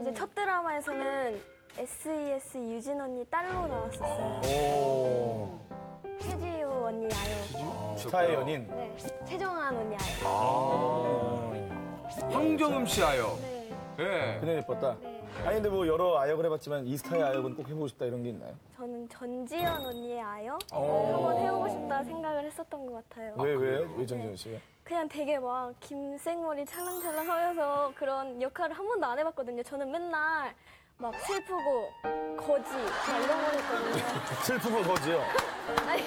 이제 첫 드라마에서는 S.E.S 유진 언니 딸로 나왔었어요. 최지우 언니 아요. 스타의 연인. 네. 최정한 언니 아요. 황정음 씨 아요. 네. 네. 그냥 예뻤다. 네. 아니 근데 뭐 여러 아역을 해봤지만 이 스타의 아역은 꼭 해보고 싶다 이런 게 있나요? 저는 전지현 언니의 아역 한번 해보고 싶다 생각을 했었던 것 같아요. 왜요? 왜 전지현 씨가? 네. 그냥 되게 막 긴 생머리 찰랑찰랑 하면서 그런 역할을 한 번도 안 해봤거든요. 저는 맨날 막 슬프고 거지 막 이런 거 했거든요. 슬프고 거지요?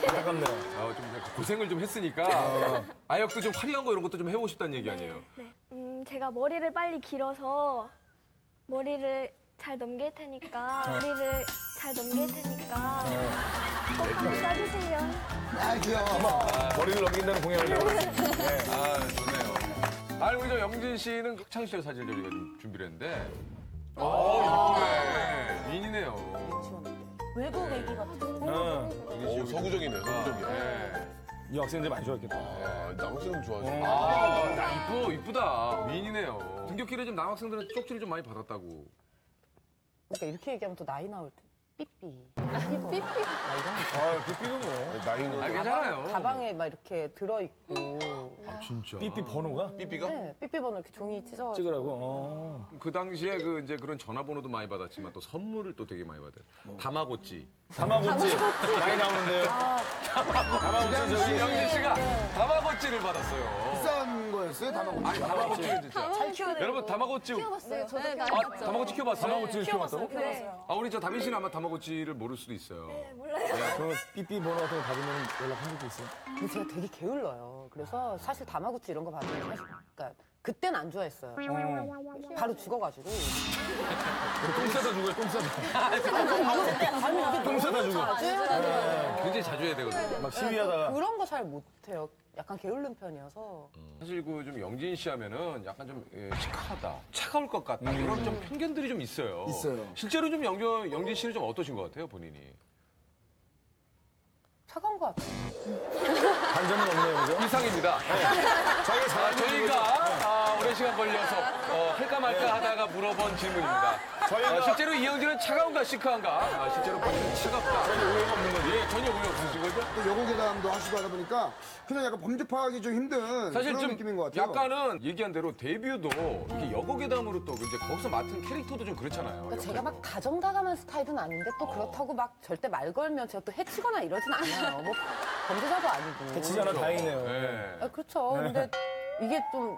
아깝네요. 좀 고생을 좀 했으니까 아역도 좀 화려한 거 이런 것도 좀 해보고 싶다는 얘기 아니에요? 네. 제가 머리를 빨리 길어서 머리를 잘 넘길 테니까 꼭꼭 싸주세요. 아 귀여워. 머리를 넘긴다는 공약을 내버렸습니다. 네. 아 좋네요. 아 우리 저 영진 씨는 학창시절 사진을 저희가 준비를 했는데 이쁘네. 미인이네요. 외국 애기 같아. 오 서구적이네요. 서구적이야. 이 학생들 많이 좋아했겠다. 남학생은 좋아하지. 이쁘다. 미인이네요. 등굣길에 좀 남학생들은 쪽지를 좀 많이 받았다고. 그러니까 이렇게 얘기하면 또 나이 나올 때. 삐삐. 삐삐는 뭐. 나이는. 괜찮아요. 가방에 막 이렇게 들어있고. 진짜. 삐삐 번호가? 삐삐가? 네, 삐삐 번호 이렇게 종이 찢어. 찍으라고? 그 당시에 그 이제 그런 전화번호도 많이 받았지만 또 선물을 또 되게 많이 받아요. 다마고찌. 많이 나오는데요. 다마고찌. 이영진 씨가 다마고찌를 받았어요. 비싼 거였어요? 다마고찌. 진짜. 잘 키워내고. 여러분 다마고찌. 키워봤어요. 저도 키워봤어요. 다마고찌 키워봤어요? 다마고찌 키워봤다고? 키워봤어요. 우리 저 다빈 씨는 아마 다마고찌를 모를 수도 있어요. 네, 몰라요. 그러면 삐삐 번호 같은 거 받으면 연락 한 적도 있어요? 근데 제가 되게 게을러요. 그래서 사실 다마고찌 이런 거 받으면 사실 그러니까 그땐 안 좋아했어요. 바로 죽어가지고. 똥 싸다 죽어요, 똥 싸다. 똥 싸다 죽어요. 굉장히 자주 해야 되거든요. 막 시위하다가. 그런 거 잘 못해요. 약간 게으른 편이어서. 사실 그 좀 영진 씨 하면은 약간 좀 시크하다, 차가울 것 같다 이런 좀 편견들이 좀 있어요. 실제로 좀 영진 씨는 좀 어떠신 것 같아요, 본인이? 차가운 것 같아요. 반전은 없네요, 그죠? 이상입니다. 저희가 오랜 시간 걸려서 할까 말까 하다가 물어본 질문입니다. 실제로 이영진은 차가운가 시크한가? 실제로 본인은 차갑다. 전혀 오해가 없는 거지? 예, 전혀 오해가 없으신 거죠? 여고괴담도 하시고 하다 보니까 그냥 약간 범접하기 좀 힘든 사실 그런 좀 느낌인 것 같아요. 약간은 얘기한 대로 데뷔도 이렇게 여고괴담으로 또 이제 거기서 맡은 캐릭터도 좀 그렇잖아요. 그러니까 제가 막 다정다감한 스타일은 아닌데 또 그렇다고 막 절대 말 걸면 제가 또 해치거나 이러진 않아요. 뭐 범죄자도 아니고. 해치잖아 다행이네요. 네. 아, 그렇죠. 네. 근데 이게 좀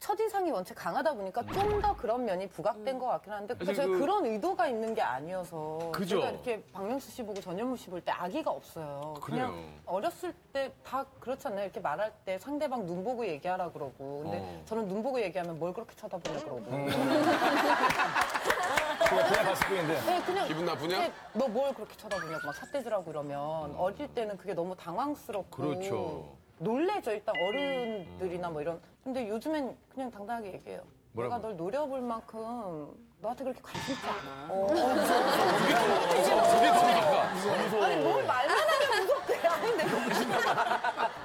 첫인상이 원체 강하다 보니까 좀 더 그런 면이 부각된 것 같긴 한데 제가 그런 의도가 있는 게 아니어서 그죠? 제가 이렇게 박명수 씨 보고 전현무 씨 볼 때 악의가 없어요. 그래요. 그냥 어렸을 때 다 그렇잖아요. 이렇게 말할 때 상대방 눈 보고 얘기하라 그러고 근데 저는 눈 보고 얘기하면 뭘 그렇게 쳐다보냐 그러고 그냥 봤을 뿐인데 네, 그냥 기분 나쁘냐? 너 뭘 그렇게 쳐다보냐고 막 삿대질하고 이러면 어릴 때는 그게 너무 당황스럽고 그렇죠. 놀래죠. 일단 어른들이나 뭐 이런. 근데 요즘엔 그냥 당당하게 얘기해요. 뭐라고? 내가 널 노려볼 만큼 너한테 그렇게 관심 있지 않아. 무서워. 아니 뭘 말만 하면 무섭대. 아닌데.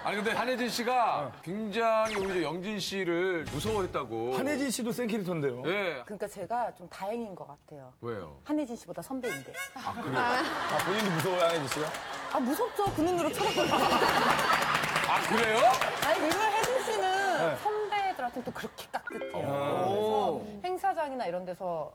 아니 근데 한혜진 씨가 굉장히 우리 영진 씨를 무서워했다고. 한혜진 씨도 센 캐릭터인데요. 네. 그러니까 제가 좀 다행인 것 같아요. 왜요? 한혜진 씨보다 선배인데. 아 그래요? 본인도 무서워요 한혜진 씨가? 아 무섭죠. 그 눈으로 쳐다보니까. 아, 그래요? 아니, 그리고 혜진 씨는 네. 선배들한테는 또 그렇게 깍듯해요. 그래서 행사장이나 이런 데서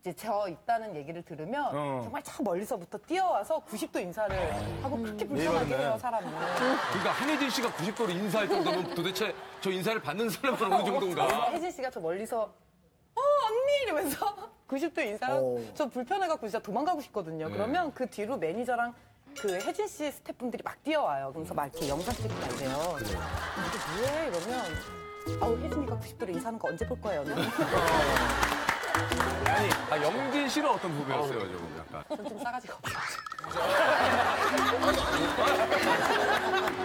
이제 저 있다는 얘기를 들으면 정말 저 멀리서부터 뛰어와서 90도 인사를 하고 그렇게 불쌍하게 해요, 사람은. 그러니까 한혜진 씨가 90도로 인사할 정도면 도대체 저 인사를 받는 사람은 어느 정도인가? 혜진 씨가 저 멀리서 언니! 이러면서 90도 인사하고 저 불편해갖고 진짜 도망가고 싶거든요. 네. 그러면 그 뒤로 매니저랑 그 혜진 씨 스태프분들이 막 뛰어와요. 그러면서 막 이렇게 영상 찍고 가세요. 이게 뭐해? 이러면 아우 혜진이가 90도로 인사하는 거 언제 볼 거예요? 아니, 영진 씨는 어떤 부배였어요? 저는 약간 좀 싸가지가 없어요.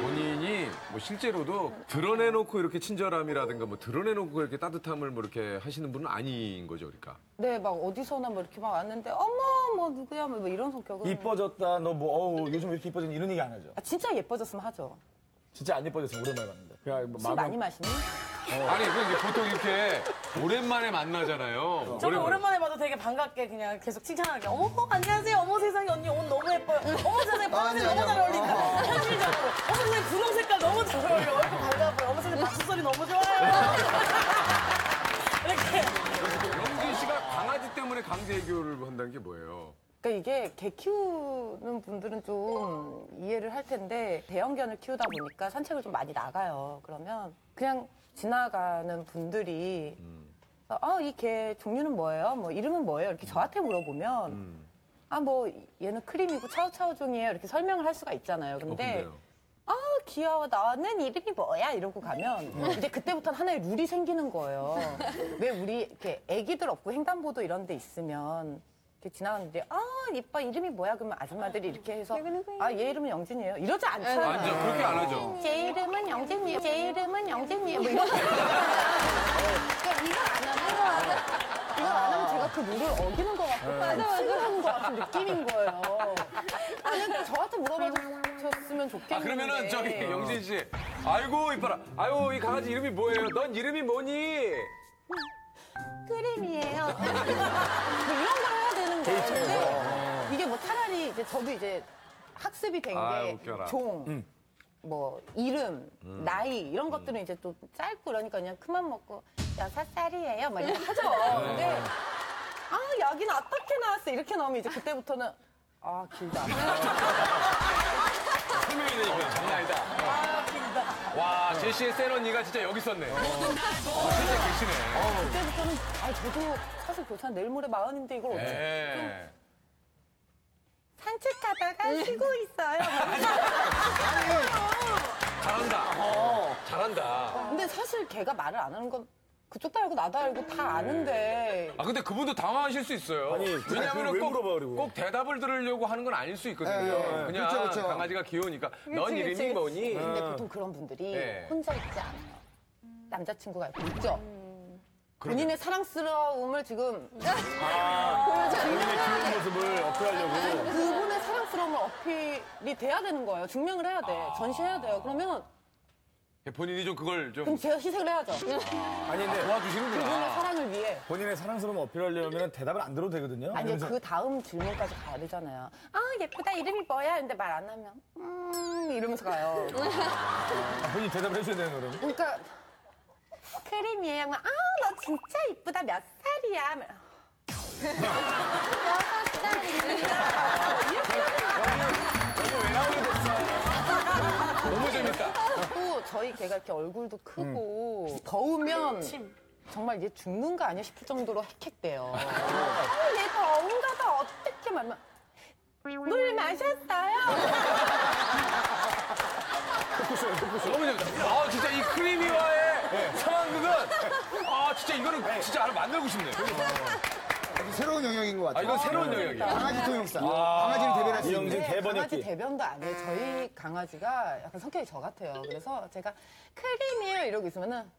본인이 뭐 실제로도 드러내놓고 이렇게 친절함이라든가 뭐 드러내놓고 이렇게 따뜻함을 뭐 이렇게 하시는 분은 아닌 거죠, 그러니까? 네, 막 어디서나 뭐 이렇게 막 왔는데 어머, 뭐 누구야, 뭐 이런 성격은 이뻐졌다, 너 뭐 어우 요즘 왜 이렇게 이뻐졌니 이런 얘기 안 하죠? 아, 진짜 예뻐졌으면 하죠. 진짜 안 예뻐졌으면 오랜만에 봤는데. 술 많이 마시니? 아니 근데 보통 이렇게 오랜만에 만나잖아요. 저는 오랜만에 봐도 되게 반갑게 그냥 계속 칭찬하게 어머 안녕하세요. 어머 세상에 언니 옷 너무 예뻐요. 어머 세상에 파란색 너무 잘 어울린다. 현실적으로. 어머 세상에 분홍 색깔 너무 잘 어울려. 얼굴 밝아 보여. 어머 세상에 박수 소리 너무 좋아요. 이렇게. 영진 씨가 강아지 때문에 강제 애교를 한다는 게 뭐예요? 그러니까 이게 개 키우는 분들은 좀 이해를 할 텐데 대형견을 키우다 보니까 산책을 좀 많이 나가요. 그러면 그냥 지나가는 분들이 아, 이 개 종류는 뭐예요? 뭐 이름은 뭐예요? 이렇게 저한테 물어보면 아, 뭐 얘는 크림이고 차오차오 종이에요. 이렇게 설명을 할 수가 있잖아요. 근데 아, 귀여워. 나는 이름이 뭐야? 이러고 가면 이제 그때부터는 하나의 룰이 생기는 거예요. 왜 우리 이렇게 애기들 없고 횡단보도 이런 데 있으면 지나가는데 아 이뻐 이름이 뭐야 그러면 아줌마들이 이렇게 해서 아 얘 이름은 영진이에요 이러지 않잖아요. 완전 그렇게 안 하죠. 제 이름은 영진이에요. 제 이름은 영진이에요. 뭐 이런. 그러니까 이걸 안 하면 제가 그 룰을 어기는 것 같고 맞아하는 것 같은 느낌인 거예요. 그냥 저한테 물어봐줬으면 좋겠는데. 아, 그러면은 저기 영진 씨 아이고 이뻐라 아이고 이 강아지 이름이 뭐예요? 넌 이름이 뭐니? 크림이에요. 뭐 이런 걸 해야 되는 건데 이게 뭐 차라리 이제 저도 이제 학습이 된 게 종, 뭐 이름, 나이 이런 것들은 이제 또 짧고 이러니까 그냥 그만 먹고 6살이에요 막 이렇게 하죠. 근데 아 여기는 어떻게 나왔어 이렇게 나오면 이제 그때부터는 아 길다. 설명이니까 장난 아니다. 아 길다. 와, 제시의 센 언니가 진짜 여기 있었네. 진짜 계시네. 그때부터는, 아, 저도 사실 교사는 내일 모레 40인데 이걸 어떻게. 산책하다가 쉬고 있어요. 잘한다. 잘한다. 근데 사실 걔가 말을 안 하는 건 그쪽도 알고 나도 알고 다 아는데. 아, 근데 그분도 당황하실 수 있어요. 아니, 왜냐면 꼭 대답을 들으려고 하는 건 아닐 수 있거든요. 네. 그냥 그쵸. 강아지가 귀여우니까. 넌 이름이 뭐니? 근데 보통 그런 분들이 혼자 있지 않아요. 남자친구가 있죠. 본인의 사랑스러움을 지금. 본인의 귀여운 모습을 어필하려고. 그분의 사랑스러움을 어필이 돼야 되는 거예요. 증명을 해야 돼. 전시해야 돼요. 그러면. 본인이 좀 그걸 좀. 그럼 제가 희생을 해야죠. 아니, 근데. 도와주시는구나. 그분의 사랑을 위해. 본인의 사랑스러움 어필하려면 대답을 안 들어도 되거든요. 아니, 그러면서... 그 다음 질문까지 가야 되잖아요. 아, 예쁘다. 이름이 뭐야? 근데 말 안 하면. 이러면서 가요. 아, 본인이 대답을 해줘야 되는 거라고? 그러니까. 크림이에요. 아, 너 진짜 이쁘다. 몇 살이야? 6살이야. 이렇게 하면. 왜 나오게 됐어? 너무 재밌다. 저희 개가 이렇게 얼굴도 크고 더우면 침. 정말 얘 죽는 거 아니야 싶을 정도로 헥헥대요. 얘 더운가다 어떻게 말만 물 마셨어요? 너무 재밌다. 아 진짜 이 크리미와의 상황극은 아 진짜 이거는 진짜 만들고 싶네. 새로운 영역인 것 같아요. 아, 이건 새로운 영역이에요. 강아지 통역사. 강아지를 대변할 수 있는 대변이 강아지 대변도 아니에요. 저희 강아지가 약간 성격이 저 같아요. 그래서 제가 크림이에요 이러고 있으면은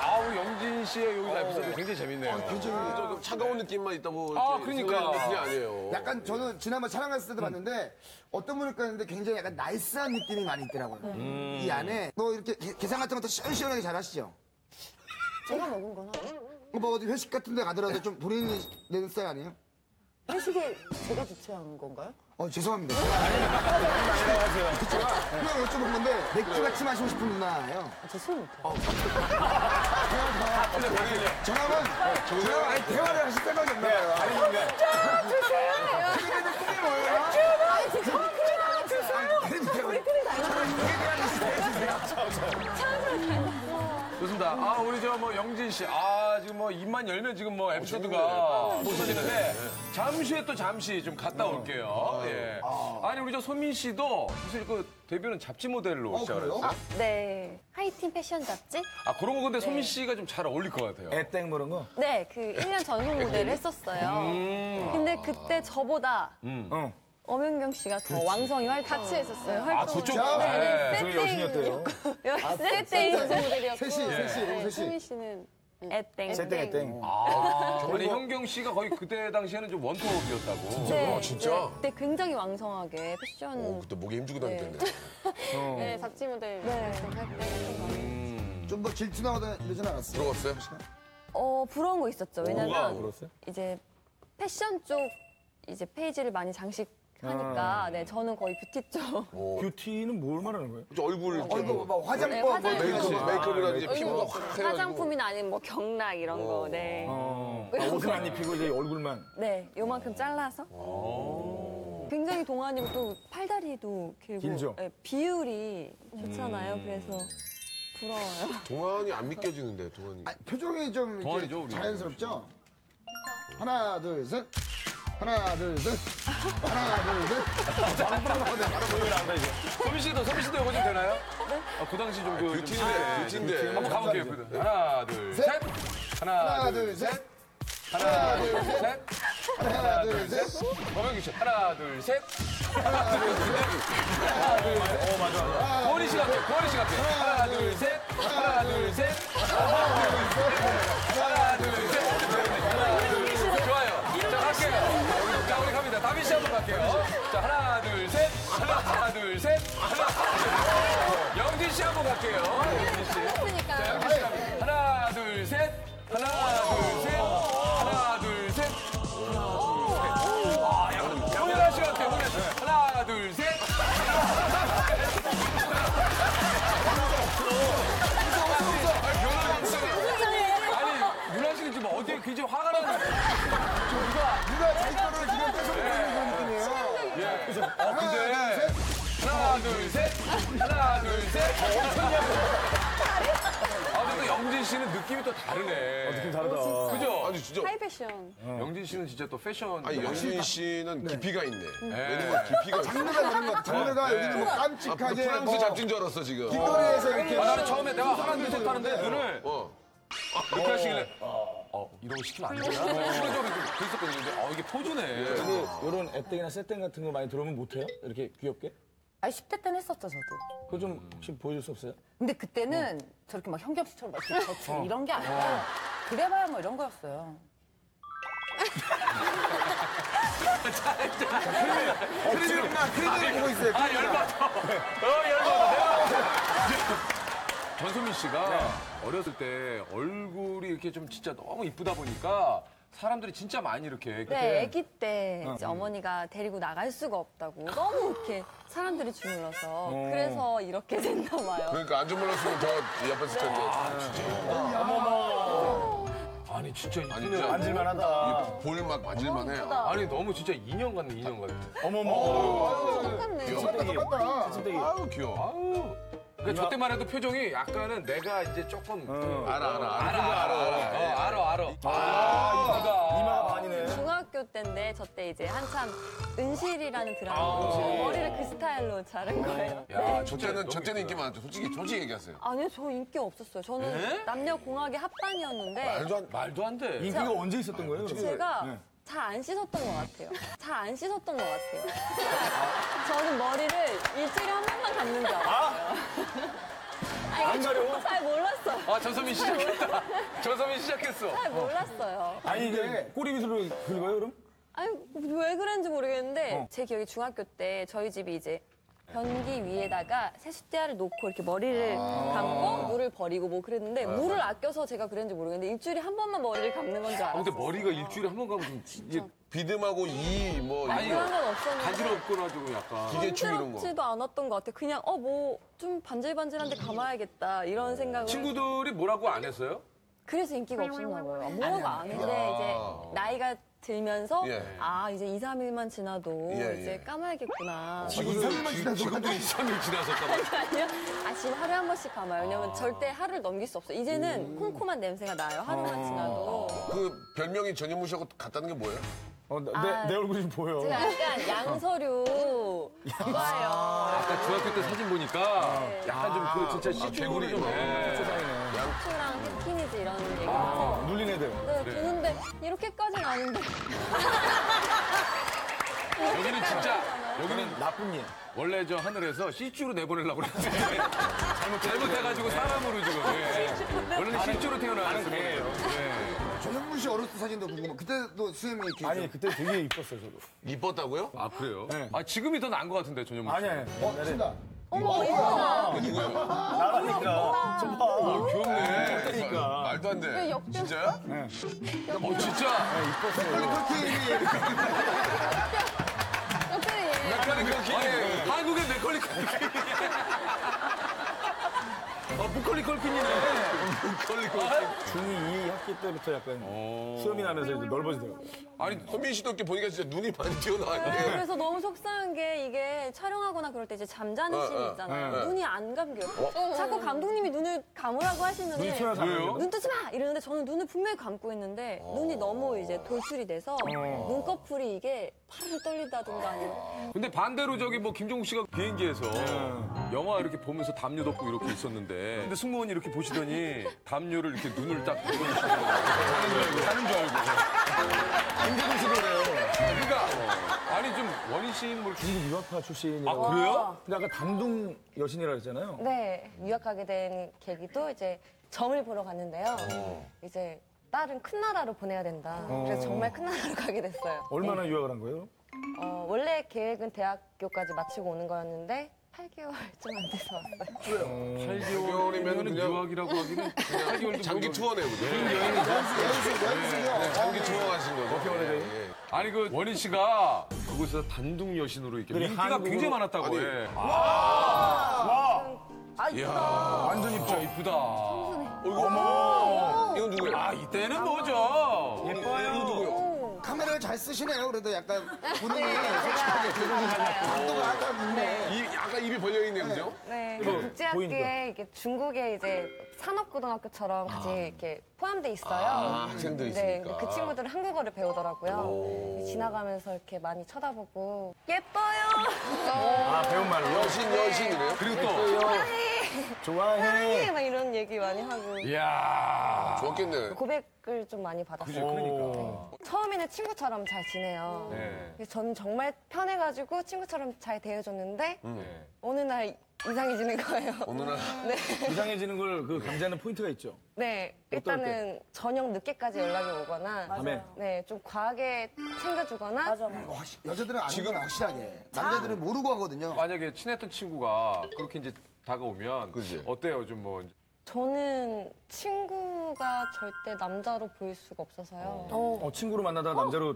아, 우리 영진 씨의 여기 에피소드 굉장히 재밌네요. 좀 차가운 느낌만 있다고. 아, 그러니까. 그게 아니에요. 약간 저는 지난번 촬영 갔을 때도 봤는데 어떤 분을 갔는데 굉장히 약간 나이스한 느낌이 많이 있더라고요. 이 안에. 뭐 이렇게 계산 같은 것도 시원시원하게 잘 하시죠? 제가 먹은 거나? 뭐 어디 회식 같은 데 가더라도 좀 본인이 내는 스타일 아니에요? 회식에 제가 주최한 건가요? 죄송합니다. 안녕하세요. 그냥 여쭤본 건데 맥주 같이 마시고 싶은 누나예요. 저 술 못해요. 저랑은 아니 대화를 하실 생각이 없나요? 아니 주세요. 그림이 꿈이 뭐예요? 그림 하나 주세요. 우리 그림 달라. 좋습니다. 아 우리 저 영진 씨, 아 지금 입만 열면 지금 에피소드가 못 써지는데 잠시에 또 잠시 좀 갔다 올게요. 예. 아니 우리 저 소민 씨도 사실 그 데뷔는 잡지 모델로 시작했어요. 네, 하이틴 패션 잡지. 아 그런 거 근데 소민 씨가 좀 잘 어울릴 것 같아요. 애땡 그런 거? 네, 그 1년 전속 모델을 했었어요. 근데 그때 저보다. 엄은경 씨가 더 왕성히 다치했었어요. 활동을. 아, 그쪽? 네, 세팅. 여신이었대요. 세팅 모델이었고. 세시. 소민 씨는. 애땡. 세땡애땡. 아, 근데 현경 씨가 거의 그때 당시에는 좀 원톱이었다고. 진짜요? 네, 진짜? 네, 그때 굉장히 왕성하게 패션. 오, 그때 목에 힘주고 다녔겠네. 네, 잡지 모델. 네. 좀 더 질투 나오다 이러진 않았어요? 부러웠어요? 부러운 거 있었죠. 왜냐면 이제 패션 쪽 이제 페이지를 많이 장식하니까. 네, 저는 거의 뷰티 쪽. 뷰티는 뭘 말하는 거예요? 얼굴 막 화장법, 네, 메이크업이라든지 피부가 확 해가지고. 화장품이나 아니면 뭐 경락 이런 거. 네. 옷은 안 입히고 이제 얼굴만. 네, 요만큼 잘라서. 굉장히 동안이고 또 팔다리도 길고. 네, 비율이 좋잖아요. 그래서. 부러워요. 동안이 안 믿겨지는데, 동안이. 아, 표정이 좀 동안이죠, 자연스럽죠? 하나, 둘, 셋. 하나, 둘, 셋. 하나, 둘, 셋. 바로 보이면 안 돼, 이제. 소민 씨도 해보시면 되나요? 네? 아, 그 당시 좀 뷰티인데. 한번 가볼게요. 하나, 둘, 셋. 하나, 둘, 셋. 하나, 둘, 셋. 하나, 둘, 셋. 범영기 씨, 하나, 둘, 셋. 하나, 둘, 셋. 하나, 둘, 셋. 맞아. 고원희 씨 같아. 하나, 둘, 셋. 하나, 둘, 셋. 하나, 둘, 셋. 하나, 둘, 셋. 좋아요. 자, 갈게요. 자, 우리 갑니다. 다빈 씨 한번 갈게요. 자, 하나, 둘, 셋. 하나, 둘, 셋. 영진 씨 한번 갈게요. 영진 씨. 자, 영진 씨 갑니다. 하나, 둘, 셋. 하나, 둘, 셋. 하나, 둘, 셋. 아, 홍윤화 씨 같아, 홍윤화 씨. 하나, 둘, 셋. 그게 좀 화가 나는 거예요. 누가 자기 거를 지금 계속 보는 느낌이에요. 하나, 둘, 셋. 하나, 둘, 셋. 아, 근데 영진 씨는 느낌이 또 다르네. 느낌 다르다. 그죠? 아니, 진짜. 하이 패션. 영진 씨는 진짜 또 패션. 아니, 영진 씨는 깊이가 있네. 왜냐면 깊이가 장르가 다른 것 같아. 장르가 여기는 뭐 깜찍하게. 프랑스 잡지인 줄 알았어, 지금. 길거리에서 이렇게. 아, 나는 처음에 내가 하나, 둘, 셋 하는데 눈을. 이렇게 하시길래. 이런 거 시키면 안 되냐? 실제적으로 그랬었거든요. 이게 포즈네. 그리고 이런 애땡이나 쌔땡 같은 거 많이 들어오면 못해요? 이렇게 귀엽게? 10대 때는 했었죠, 저도. 그거 좀 혹시 보여줄 수 없어요? 근데 그때는 저렇게 막 현경 씨처럼 막 이렇게 이런 게 아니고 그래봐야 뭐 이런 거였어요. 크리들을 보고 있어요. 아, 열받아. 열받아. 전소민 씨가 어렸을 때 얼굴이 이렇게 좀 진짜 너무 이쁘다 보니까 사람들이 진짜 많이 이렇게. 네, 아기 때 이제 어머니가 데리고 나갈 수가 없다고 너무 이렇게 사람들이 주물러서 그래서 이렇게 됐나 봐요. 그러니까 안 주물렀으면 더 옆에서 텐데. 아, 진짜. 어머머. 아니, 진짜 이쁘네. 만질만하다. 볼만 만질만해. 아니, 너무 진짜 인형 같네, 인형 같아. 어머머. 똑같네. 똑같다. 아우, 귀여워. 그러니까 저 때만 해도 표정이 약간은 내가 이제 조금 알아. 이마가 반이네. 중학교 때인데 저때 이제 한참 은실이라는 드라마 머리를 그 스타일로 자른 거예요. 야, 저 때는 인기 많았죠. 솔직히 얘기하세요. 아니요, 저 인기 없었어요. 저는 남녀 공학의 합반이었는데 말도 안 돼. 인기가 언제 있었던 거예요? 제가 잘 안 씻었던 것 같아요. 저는 머리를 일주일에 한 번만 감는 줄 알았어요. 안 가려워? 잘 몰랐어요. 아, 전소민 시작했어. 잘 몰랐어요. 아니, 이게 꼬리빗으로 긁어요, 그럼? 아니, 왜 그랬는지 모르겠는데 제 기억에 중학교 때 저희 집이 이제 변기 위에다가 세숫대야를 놓고 이렇게 머리를 감고 물을 버리고 뭐 그랬는데 물을 아껴서 제가 그랬는지 모르겠는데 일주일에 한 번만 머리를 감는 건 줄 알았어요. 근데 머리가 일주일에 한 번 감으면 이게 비듬하고 그런 건 없었는데 간지럽거나 좀 약간 기계춤 이런 거 간지럽지도 않았던 것 같아. 그냥 뭐 좀 반질반질한데 감아야겠다 이런 생각을. 친구들이 뭐라고 안 했어요? 그래서 인기가 없었나 봐요. 뭐가 아닌데 이제 나이가 들면서 이제 2, 3일만 지나도 이제 까마야겠구나. 지금도 2, 3일 지나서 까마요? 지금 하루에 한 번씩 감아요. 왜냐면 절대 하루를 넘길 수 없어요. 이제는 콩콩한 냄새가 나요. 하루만 지나도. 그 별명이 전현무 씨하고 같다는 게 뭐예요? 내 얼굴이 좀 보여. 제가 약간 양서류 좋아요. 아까 중학교 때 사진 보니까 약간 좀 진짜 시추구리 좀 시추랑 스키니즈 이런 얘기. 눌린 애들. 네, 두는데 이렇게까지는 아닌데. 여기는 진짜, 여기는 나쁜 일. 원래 저 하늘에서 CG로 내보내려고 그랬는데 잘못해가지고 사람으로 지금. 예. 원래는 CG로 태어나는 게. 전현무 씨 어렸을 때 사진도 궁금해. 그때도 수염이 이렇게. 아니, 그때 되게 이뻤어요, 저도. 이뻤다고요? 아, 그래요? 네. 아, 지금이 더 나은 것 같은데, 전현무 씨. 아니, 진짜. 어머, 이쁘다. 누구야? 나라니까. 좀 봐. 오, 귀엽네. 그러니까. 말도 안 돼. 진짜야? 네. 어, 진짜. 네, 이뻤어요. 맥컬리 컬킨이에요. 한국의 맥컬리 컬킨. 아, 무컬리 컬킨이네. 무컬리 컬킨. 중2 학기 때부터 약간 수염이 나면서 이제 넓어지더라고요. 아니, 소민 씨도 이렇게 보니까 진짜 눈이 많이 튀어나와요. 네, 그래서 너무 속상한 게 이게 촬영하거나 그럴 때 이제 잠자는 씬이 있잖아요. 눈이 안 감겨요. 자꾸 감독님이 눈을 감으라고 하시는데 눈 뜨지 마! 이러는데 저는 눈을 분명히 감고 있는데 눈이 너무 이제 돌출이 돼서 눈꺼풀이 이게 팔을 떨린다든가 아니면. 근데 반대로 저기 뭐 김종국 씨가 비행기에서 영화 이렇게 보면서 담요 덮고 이렇게 있었는데 근데 승무원이 이렇게 보시더니 담요를 이렇게 눈을 딱 보고 있는 거예요. 사는 줄 알고. 김종국 씨도 그래요. 그러니까 아니 좀 원희 씨는 뭐 중국 유학파 출신이에요. 아 그래요? 근데 아까 단둥 여신이라고 했잖아요. 네. 유학하게 된 계기도 이제 점을 보러 갔는데요. 이제 딸은 큰 나라로 보내야 된다. 그래서 정말 큰 나라로 가게 됐어요. 얼마나 네. 유학을 한 거예요? 원래 계획은 대학교까지 마치고 오는 거였는데 8개월쯤 안 돼서 왔어요. 8개월이면 그냥 유학이라고 하기는 8개월 장기 투어네, 그죠? 연수요. 장기 투어 가신 거죠? 몇 개월에 대해? 아니 그 원희 씨가 그곳에서 단둥 여신으로 이렇게 인기가 굉장히 많았다고 해. 와. 아 이쁘다. 완전 이쁘다. 이쁘다. 어머! 이건 누구예요? 아, 이때는 뭐죠? 예뻐요. 이건 누구예요? 카메라를 잘 쓰시네요. 그래도 약간 본인이 솔직하게 감동을 하다 보네. 약간 입이 벌려있네요, 그죠? 네. 국제학교에 이게 중국의 이제 산업고등학교처럼 같이 이렇게 포함돼 있어요. 아, 학생도 있으니까. 그 친구들은 한국어를 배우더라고요. 지나가면서 이렇게 많이 쳐다보고 예뻐요. 아, 배운말로? 여신이래요? 그리고 또 좋아해. 사랑해. 막 이런 얘기 많이 하고. 이야. 좋았겠네. 고백을 좀 많이 받았어요. 그러니까. 네. 처음에는 친구처럼 잘 지내요. 네. 저는 정말 편해가지고 친구처럼 잘 대해줬는데, 어느 날 이상해지는 거예요. 어느 날? 네. 이상해지는 걸 그 감지하는 포인트가 있죠? 네. 일단은 저녁 늦게까지 연락이 오거나, 맞아요. 네. 좀 과하게 챙겨주거나. 맞아, 맞아. 여자들은 아는 지금 건 확실하게. 남자들은 모르고 하거든요. 만약에 친했던 친구가 그렇게 이제 다가오면 그치? 어때요? 요즘 뭐 저는 친구가 절대 남자로 보일 수가 없어서요. 친구로 만나다가 남자로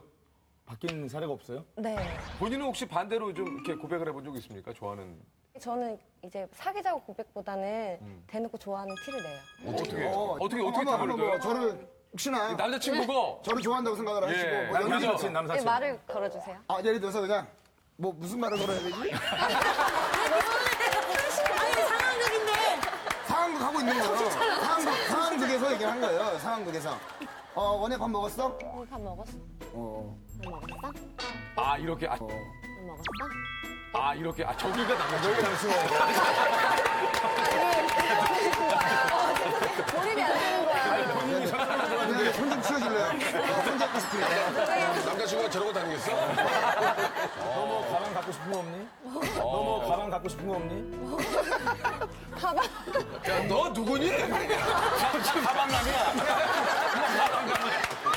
바뀐 사례가 없어요? 네. 본인은 혹시 반대로 좀 이렇게 고백을 해본 적 있습니까? 좋아하는? 저는 이제 사귀자고 고백보다는 대놓고 좋아하는 티를 내요. 어떻게 다뤄요? 저를 혹시나 남자친구고 저를 좋아한다고 생각을 하시고 남사친 남사친 말을 걸어주세요. 아 예를 들어서 그냥 뭐 무슨 말을 걸어야 되지? 하고 있는 거예요. 상황극에서 얘기를 한 거예요. 상황극에서. 원혜 밥 먹었어? 밥 먹었어. 밥 먹었어? 아 이렇게. 밥 먹었어? 아 이렇게. 아 저기가 남자가 남수어. 몰입이 안 되는 거야. 본인이 상황극을 좋아하는데 손 좀 치워줄래요? 손 잡고 싶은데. 남자친구가 저러고 다니겠어? 너 뭐 가방 갖고 싶은 거 없니? 너 뭐 가방 갖고 싶은 거 없니? 가방. 야, 너 누구니? 가방남이야.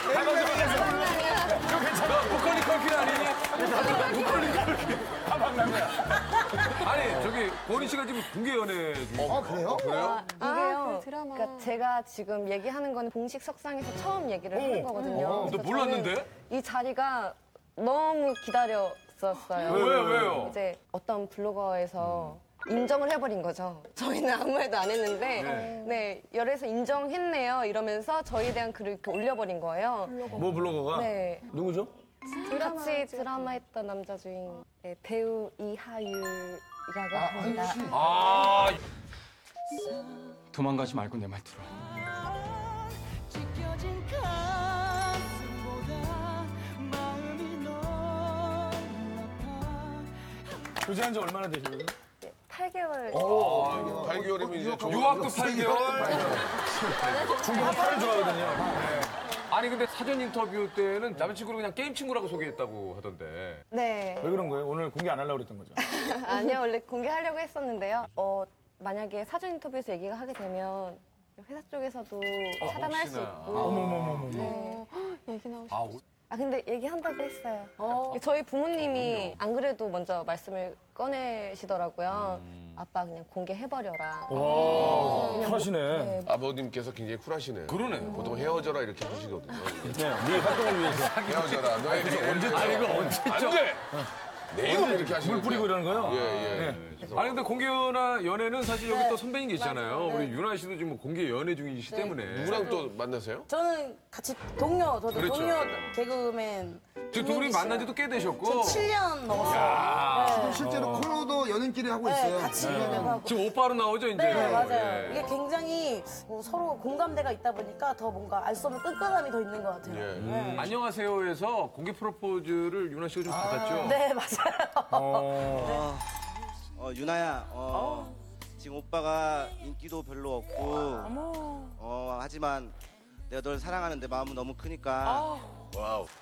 가방남이야. 너 괜찮아? 무컬리 컬킨 아니니? 무컬리 컬킨. 가방남이야. 아니, 저기, 고원희 씨가 지금 공개 연애 중이에요. 아, 그래요? 그래요? 이게요. 드라마. 그러니까 제가 지금 얘기하는 건 공식 석상에서 처음 얘기를 하는 거거든요. 너 몰랐는데? 이 자리가 너무 기다렸었어요. 왜요? 이제 어떤 블로거에서 인정을 해버린 거죠. 저희는 아무 말도 안 했는데 네 열애에서 인정했네요 이러면서 저희에 대한 글을 이렇게 올려버린 거예요. 뭐 블로거가? 네. 누구죠? 같이 드라마 했던 남자 주인 네, 배우 이하유라고 합니다. 도망가지 말고 내 말 들어. 교제한 지 얼마나 되시고요? 8개월. 8개월이면 이제 유학도 8개월. 중국은 팔을 좋아하거든요. 아니 근데 사전 인터뷰 때는 남자친구를 그냥 게임 친구라고 소개했다고 하던데. 네. 왜 그런 거예요? 오늘 공개 안 하려고 그랬던 거죠? 아니요, 원래 공개하려고 했었는데요. 만약에 사전 인터뷰에서 얘기가 하게 되면 회사 쪽에서도 차단할 수 있고. 어머머머머. 얘기 나오고 싶었어요. 아, 근데 얘기한다고 했어요. 저희 부모님이 안 그래도 먼저 말씀을 꺼내시더라고요. 아빠 그냥 공개해버려라. 그냥 쿨하시네. 네. 아버님께서 굉장히 쿨하시네요. 그러네. 보통 헤어져라 이렇게 하시거든요. 네 활동을 위해서. 헤어져라. 너 언제쯤? 아, 이거 언제쯤? 내일은 이렇게 하시는 물 뿌리고 이러는 거요? 예. 아니 근데 공개 연하 연애는 사실 여기 또 선배님 계시잖아요. 맞아요. 우리 윤아 씨도 지금 공개 연애 중이시기 때문에 누구랑 또 만나세요? 저는 같이 동료, 저도 그렇죠. 동료 개그맨. 지금 두 분이 만난 지도 꽤 되셨고. 7년 넘었어요. 네. 지금 실제로 코로도 연인끼리 하고 있어요. 같이 연애하고. 지금 오빠로 나오죠 이제. 네, 맞아요. 예. 이게 굉장히 서로 공감대가 있다 보니까 더 뭔가 알 수 없는 끈끈함이 더 있는 것 같아요. 예. 안녕하세요에서 공개 프로포즈를 윤아 씨가 좀 받았죠. 네, 맞아요. 유나야, 지금 오빠가 인기도 별로 없고, 하지만 내가 널 사랑하는데 마음은 너무 크니까,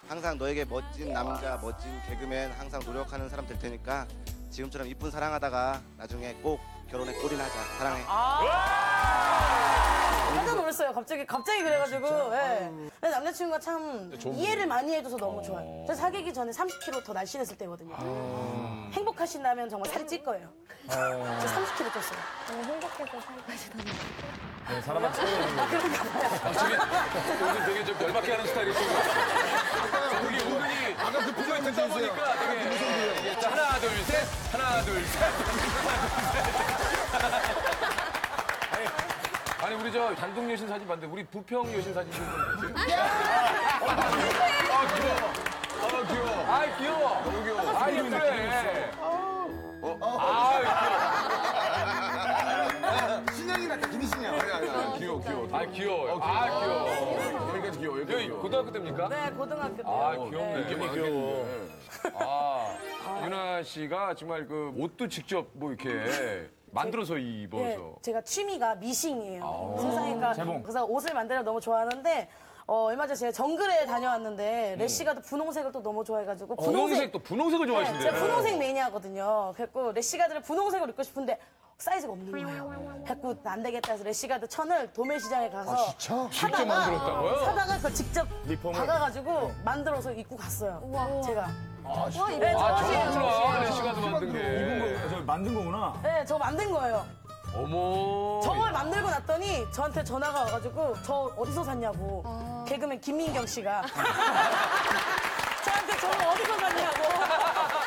항상 너에게 멋진 남자, 멋진 개그맨, 항상 노력하는 사람 될 테니까, 지금처럼 이쁜 사랑하다가 나중에 꼭 결혼에 골인하자. 사랑해. 깜짝 놀랐어요. 갑자기 그래가지고. 예. 근데 남자친구가 참 이해를 많이 해줘서 너무 좋아요. 저 사귀기 전에 30kg 더 날씬했을 때거든요. 행복하신다면 정말 살이 찔 거예요. 저 30kg 쪘어요. 너무 행복해서 살이 빠지다니. 네, 사람은 찔러요. 그런가 봐요. 오늘 되게 좀 열받게 하는 스타일이시고. 우리 오늘이 아까 그 표정이 듣다 보니까 되게. 하나, 둘, 셋. 하나, 둘, 셋. 하나, 둘, 셋. 아니 우리 저 단독 여신 사진 봤는데 우리 부평 여신 사진 좀 보세요. 귀여워. 아 귀여워. 너무 귀여워. 아 이쁘네. 아 신영이 같다. 김신영. 아니야. 귀여워. 아 귀여워. 여기까지 귀여워. 여기 고등학교 때입니까? 네 고등학교 때. 아 귀엽네. 이게 귀여워. 아 유나 씨가 정말 그 옷도 직접 뭐 이렇게. 만들어서 입어서. 네, 제가 취미가 미싱이에요. 세상에니까 그래서 옷을 만들어 너무 좋아하는데 얼마 전에 제가 정글에 다녀왔는데 레시가 또 분홍색을 또 너무 좋아해가지고 분홍색을 좋아하시네요. 제가 분홍색 매니아거든요. 그래서 레시가드를 분홍색으로 입고 싶은데 사이즈가 없는 거예요. 그래서 안 되겠다 해서 레시가드 천을 도매시장에 가서 직접 만들었다고요? 사다가 그걸 직접 박아가지고 만들어서 입고 갔어요. 우와. 제가. 아, 진짜? 네, 저거구나. 레시가드 만든 게. 입은 거, 만든 거구나. 네, 저거 만든 거예요. 어머. 저걸 만들고 났더니 저한테 전화가 와가지고 저 어디서 샀냐고. 개그맨 김민경 씨가. 저한테 저걸 어디서 샀냐고.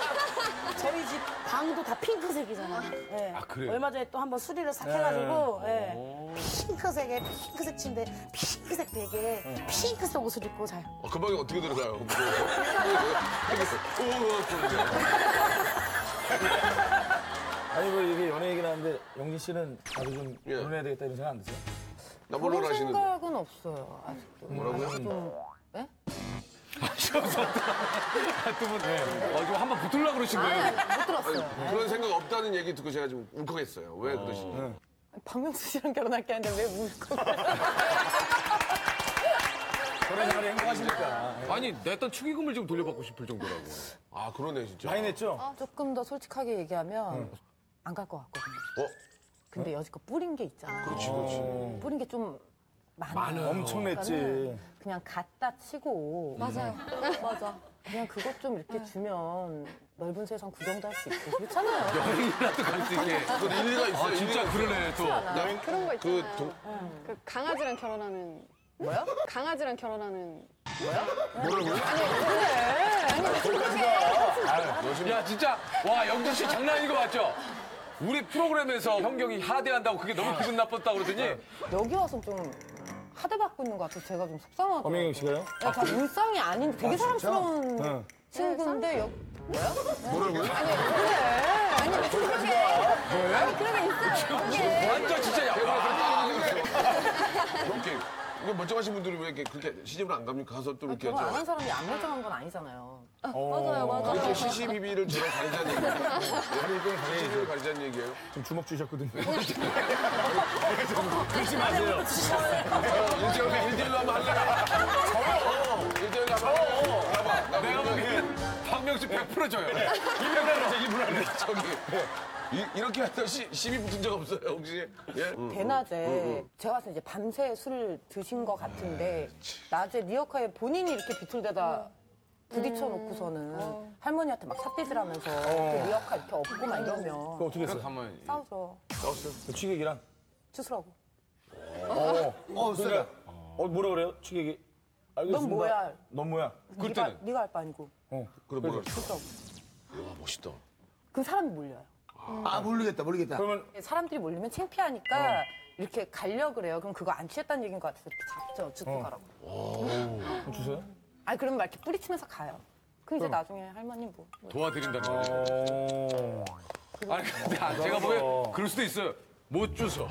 저희 집 방도 다 핑크색이잖아요. 네. 아, 그래요? 얼마 전에 또 한번 수리를 싹 해가지고. 네. 핑크색에 핑크색 침대, 핑크색 베개, 핑크색 옷을 입고 자요. 그 방에 어떻게 들어가요? 아니 뭐 이게 연애 얘기는 하는데 영진 씨는 나도 좀 결혼해야 되겠다 이런 생각 안 드세요? 나 뭘로 하시는데? 생각은 없어요. 아직도. 뭐라고요? 네? 지금 한번 붙으려고 그러신 거예요? 못 들었어요. 그런 생각 없다는 얘기 듣고 제가 좀 울컥했어요. 왜 그러시는지. 박명수 씨랑 결혼할게 하는데 왜 울컥해요? 그런 생활이 행복하십니까? 아니, 냈던 축의금을 지금 돌려받고 싶을 정도라고. 아, 그러네, 진짜. 많이 냈죠? 조금 더 솔직하게 얘기하면 안 갈 것 같거든요. 근데 여지껏 뿌린 게 있잖아요. 그렇지. 뿌린 게 좀. 많아요. 엄청냈지. 그냥 갖다 치고. 맞아요. 맞아. 그냥 그것 좀 이렇게 주면 넓은 세상 구경도 할 수 있고. 그렇잖아요. 여행이라도 갈 수 있게. 그건 일리가 있어. 아, 진짜 그러네, 또. 그런 거 있잖아요. 그 강아지랑 결혼하는. 뭐야? 강아지랑 결혼하는. 뭐야? 뭐라고요? 아니, 그래. 야, 진짜. 와, 영진 씨 장난 아닌 거 맞죠? 우리 프로그램에서 형경이 하대한다고 그게 너무 기분 나빴다고 그러더니 여기 와서 좀 하대받고 있는 것 같아서 제가 좀 속상하더라고요. 어명경 씨가요? 약간 울상이 아닌 되게 사랑스러운 친구인데 뭐야? 뭐라고요? 아니 그러게. 아니 그러게 있어요. 이게 완전 진짜 약간 이거 멀쩡하신 분들이 왜 이렇게 그렇게 시집을 안 갑니까? 가서 또 이렇게 결혼 안 한 사람이 안 멀쩡한 건 아니잖아요. 맞아요. 그렇게 시시비비를 주로 가리자는 얘기예요. 연예인은 시시비비를 가리자는 얘기예요. 좀 주먹 주셨거든요. 그러지 마세요. 일대일로 하면 할래요. 아주 100% 줘요. 200% 저기. 이렇게 하듯이 시비 붙은 적 없어요, 혹시? 예? 대낮에 제가 와서 이제 밤새 술을 드신 것 같은데 낮에 리어카에 본인이 이렇게 비틀대다 부딪혀 놓고서는 할머니한테 막 삿대질하면서 리어카 이렇게 업고 막 이러면 그거 어떻게 했어요? 한번 싸우죠. 싸웠어요? 그 취객이랑? 추스라고. 그러니까, 뭐라 그래요? 취객이? 알겠습니다. 넌 뭐야? 넌 뭐야? 그때는? 네가 할 바 아니고. 그래 뭐라 그랬어? 와, 멋있다. 그 사람이 몰려요. 아, 모르겠다. 그러면 사람들이 몰리면 창피하니까 이렇게 가려 그래요. 그럼 그거 안 취했다는 얘기인 것 같아서 이렇게 잡죠. 죽고 가라고. 오. 주세요? 아니, 그러면 막 이렇게 뿌리치면서 가요. 그럼 이제 나중에 할머니 뭐. 도와드린다는 거예요. 아니, 근데 제가 보기엔 그럴 수도 있어요. 못 주소.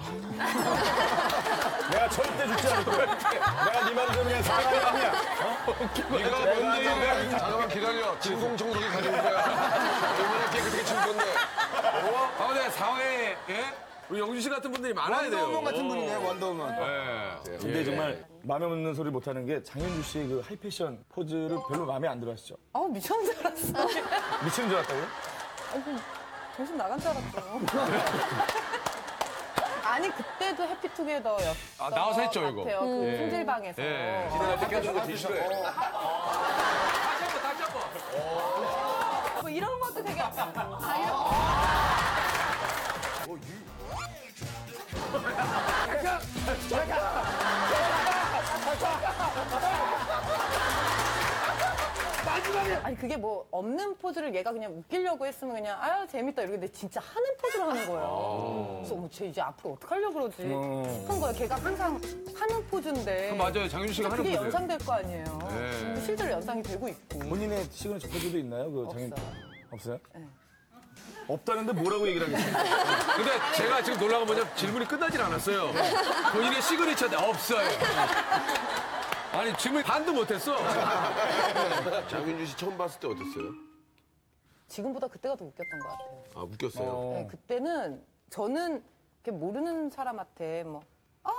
내가 절대 죽지 않을 거야. 내가 네 맘대로 그냥 사랑하는 아니야. 네가 뭔데 이래. 잠깐만 기다려. 진공청소기 가져올 거야. 얼마나 깨끗하게 칠 건데. 아무튼 사회에 우리 영준 씨 같은 분들이 많아야 돼요. 원더우먼 같은 분이네요, 원더우먼. 네. 근데 정말 마음에 없는 소리 못하는 게 장윤주 씨의 그 하이패션 포즈를 별로 마음에 안 들어 하시죠? 아우, 미친 줄 알았어. 미친 줄 알았다고요? 아니, 정신 나간 줄 알았어요. 아니, 그때도 해피투게더였어요. 아, 나와서 했죠, 이거. 같아요. 그 품질방에서. 예. 지난번에 껴준 거 되게 싫어해. 다시 한 번. 뭐 이런 것도 되게 아파. 아니, 그게 뭐 없는 포즈를 얘가 그냥 웃기려고 했으면 그냥 아유 재밌다 이러는데 진짜 하는 포즈를 하는 거예요. 그래서 어머 쟤 이제 앞으로 어떡하려고 그러지 싶은 거예요. 걔가 항상 하는 포즈인데. 맞아요. 장윤 씨가 하는 포즈. 그게 연상될 거 아니에요. 네. 실제로 연상이 되고 있고. 본인의 시그니처 포즈도 있나요? 그 장윤 없어요? 네. 없다는데 뭐라고 얘기를 하겠어요? 근데 제가 지금 놀라운 건 뭐냐면 질문이 끝나질 않았어요. 본인의 시그니처인데 없어요. 아니, 질문 반도 못했어. 장윤주 씨 처음 봤을 때 어땠어요? 지금보다 그때가 더 웃겼던 것 같아요. 아, 웃겼어요? 네, 그때는 저는 모르는 사람한테 뭐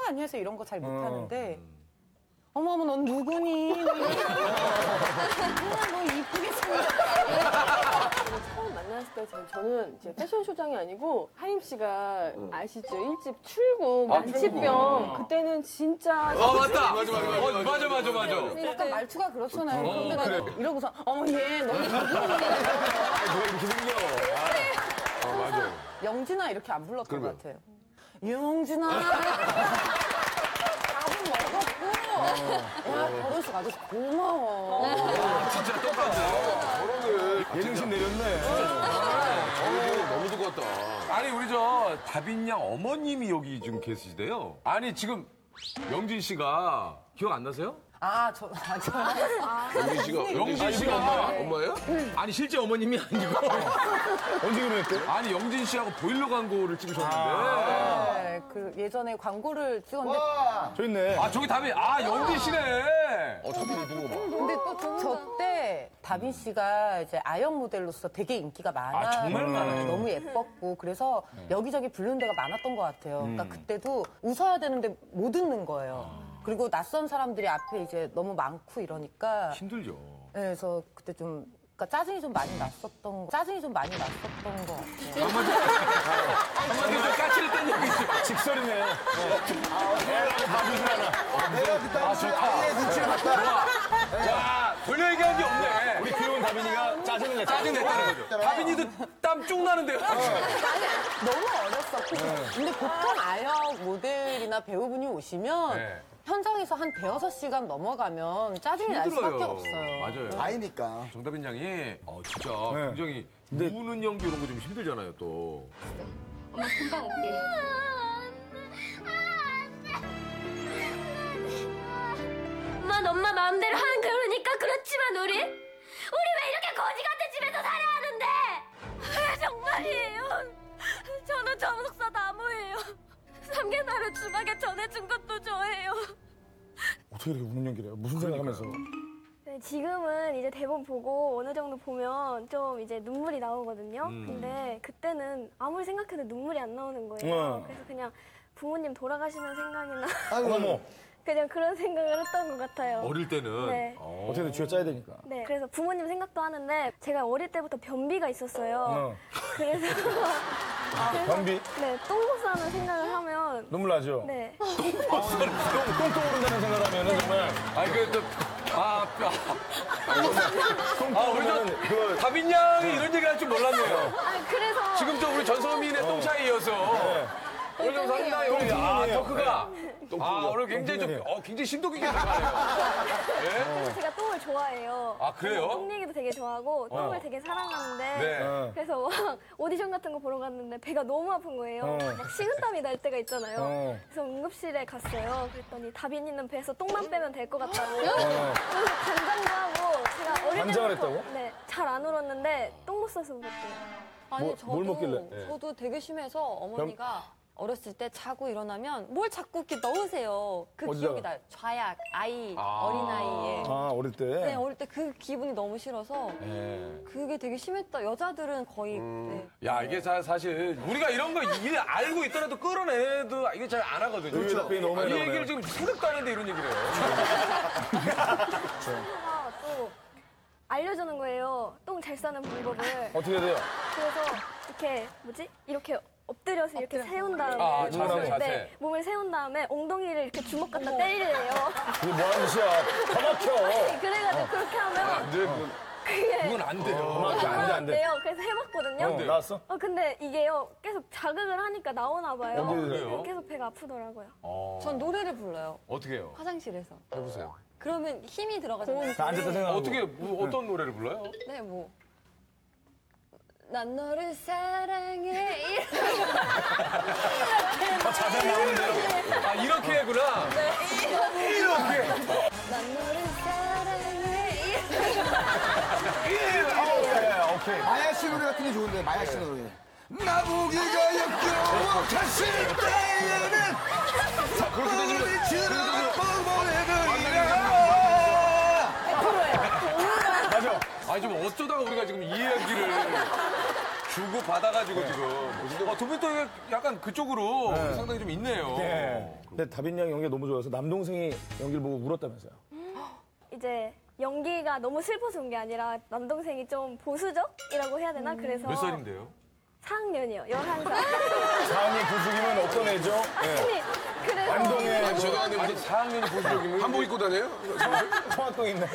안녕하세요 이런 거 잘 못하는데 어머머 넌 누구니? 정말 너 이쁘게 생겼다. 처음 만났을 때 저는 이제 패션쇼장이 아니고 하림 씨가 아시죠? 1집 출고 만치병. 그때는 진짜 맞다. 맞아. 약간 말투가 그렇잖아요. 근데 나 그래. 이러고서 어머 얘 너무 이렇게 생겨. 맞아. 영진아 이렇게 안 불렀던 것 같아요. 영진아. 야, 결혼식 아저씨 고마워. 진짜 똑같네. 예능신 내렸네. 너무 두껍다. 아니, 우리 저 다빈 양 어머님이 여기 지금 계시대요. 아니, 지금 영진 씨가 기억 안 나세요? 영진 씨가 엄마예요? 아니, 실제 어머님이 아니고. 언제 결혼했대요? 아니, 영진 씨하고 보일러 광고를 찍으셨는데. 그 예전에 광고를 찍었는데. 저 있네. 아, 저기 다빈. 아, 영진 씨네. 다빈이 누구 봐. 근데 또 저 때 다빈 씨가 이제 아역 모델로서 되게 인기가 많아. 아, 정말 많아요. 너무 예뻤고. 그래서 여기저기 부르는 데가 많았던 것 같아요. 그러니까 그때도 웃어야 되는데 못 웃는 거예요. 그리고 낯선 사람들이 앞에 이제 너무 많고 이러니까 힘들죠. 네, 그래서 그때 좀 짜증이 좀 많이 났었던 것 같아요. 한마디로 까치를 뗀 얘기 있어요. 직설이네요. 내가 그딴 줄 아예 눈치를 봤다. 자, 돌려 얘기한 게 없네. 우리 귀여운 다빈이가 짜증냈다는 거죠. 다빈이도 땀 쭉 나는데요. 너무 어렸었고. 근데 보통 아역 모델이나 배우분이 오시면 현장에서 한 5~6시간 넘어가면 짜증이 날 수밖에 없어요. 맞아요. 아이니까. 정다빈 양이 진짜 굉장히 우는 연기 이런 거 좀 힘들잖아요, 또. 엄마 금방 올게. 엄마 마음대로 하는 그러니까 그렇지만 우리 왜 이렇게 거지 같은 집에서 살아야 하는데? 정말이에요. 저는 저속사 나무예요. 삼계나루 주막에 전해준 것도 저예요. 어떻게 이렇게 우는 연기를 해요? 무슨 생각하면서? 네, 지금은 이제 대본 보고 어느 정도 보면 좀 이제 눈물이 나오거든요. 근데 그때는 아무리 생각해도 눈물이 안 나오는 거예요. 그래서 그냥 부모님 돌아가시는 생각이나. 아이고, 그냥 그런 생각을 했던 것 같아요. 어릴 때는? 네. 어쨌든 쥐어짜야 되니까. 네. 그래서 부모님 생각도 하는데 제가 어릴 때부터 변비가 있었어요. 그래서... 아, 변비? 네, 똥보쌈을 생각을 하면 눈물 나죠? 네. 똥 오른다는 생각을 하면은 정말... 아니, 우리 다빈 양이 이런 얘기를 할 줄 몰랐네요. 아니, 그래서... 지금 또 우리 전소민의 똥차이여서 오늘 좀 상당히 오늘 토크가 오늘 굉장히 좀 굉장히 심도 깊게 들어가네요. 그래서 제가 똥을 좋아해요. 아 그래요? 똥 얘기도 되게 좋아하고 똥을 되게 사랑하는데 그래서 막 오디션 같은 거 보러 갔는데 배가 너무 아픈 거예요. 막 식은땀이 날 때가 있잖아요. 그래서 응급실에 갔어요. 그랬더니 다빈이는 배에서 똥만 빼면 될 것 같다고. 그래서 간장도 하고 제가 어릴 때부터 네, 잘 안 울었는데 똥 못 싸서 울었대요. 아니 뭘 먹길래? 저도 되게 심해서 어머니가 어렸을 때 자고 일어나면 뭘 자꾸 이렇게 넣으세요. 그 기억이 나요. 좌약, 아이, 어린아이에. 아, 어릴 때? 네, 어릴 때 그 기분이 너무 싫어서 그게 되게 심했다. 여자들은 거의... 네. 야, 이게 사실 우리가 이런 거 알고 있더라도 끌어내도 이게 잘 안 하거든요. 그렇죠. 이 얘기를 지금 생각도 안 했는데 이런 얘기를 해요. 친구가 또 알려주는 거예요. 똥 잘 싸는 방법을. 어떻게 해야 돼요? 그래서 이렇게 이렇게 엎드려서 이렇게 세운 다음에 몸을 세운 다음에 엉덩이를 이렇게 주먹 갖다 때리래요. 이게 뭐 하는 짓이야? 더 막혀. 그래가지고 그렇게 하면 그건 안 돼요. 안 돼요. 그래서 해봤거든요. 나왔어? 근데 이게요 계속 자극을 하니까 나오나 봐요. 계속 배가 아프더라고요. 전 노래를 불러요. 어떻게 해요? 화장실에서. 해보세요. 그러면 힘이 들어가잖아요. 다 앉았다 생각하고. 어떻게 어떤 노래를 불러요? 네 뭐. 난 너를 사랑해. 이렇게 자세 나오는데요? 아, 이렇게 해구나. 네. 이렇게. 난 너를 사랑해. 이렇게. 오케이. 마야 씨 노래 같은 게 좋은데, 마야 씨 노래. 나보기가 역겨워 갔을 때에는 우리 지나가 뻔뻔해버리라. 맞아. 아니, 좀 어쩌다가 우리가 지금 이 이야기를. 주고 받아가지고 지금. 도빈도 약간 그쪽으로 상당히 좀 있네요. 네. 근데 다빈 양이 연기가 너무 좋아서 남동생이 연기를 보고 울었다면서요. 이제 연기가 너무 슬퍼서 온 게 아니라 남동생이 좀 보수적이라고 해야 되나? 그래서. 몇 살인데요? 4학년이요. 11살. 4학년 보수적이면 어떤 애죠? 네. 그래서. 안동에 4학년 보수적이면. 한복 입고 다녀요? 청학동 있나요?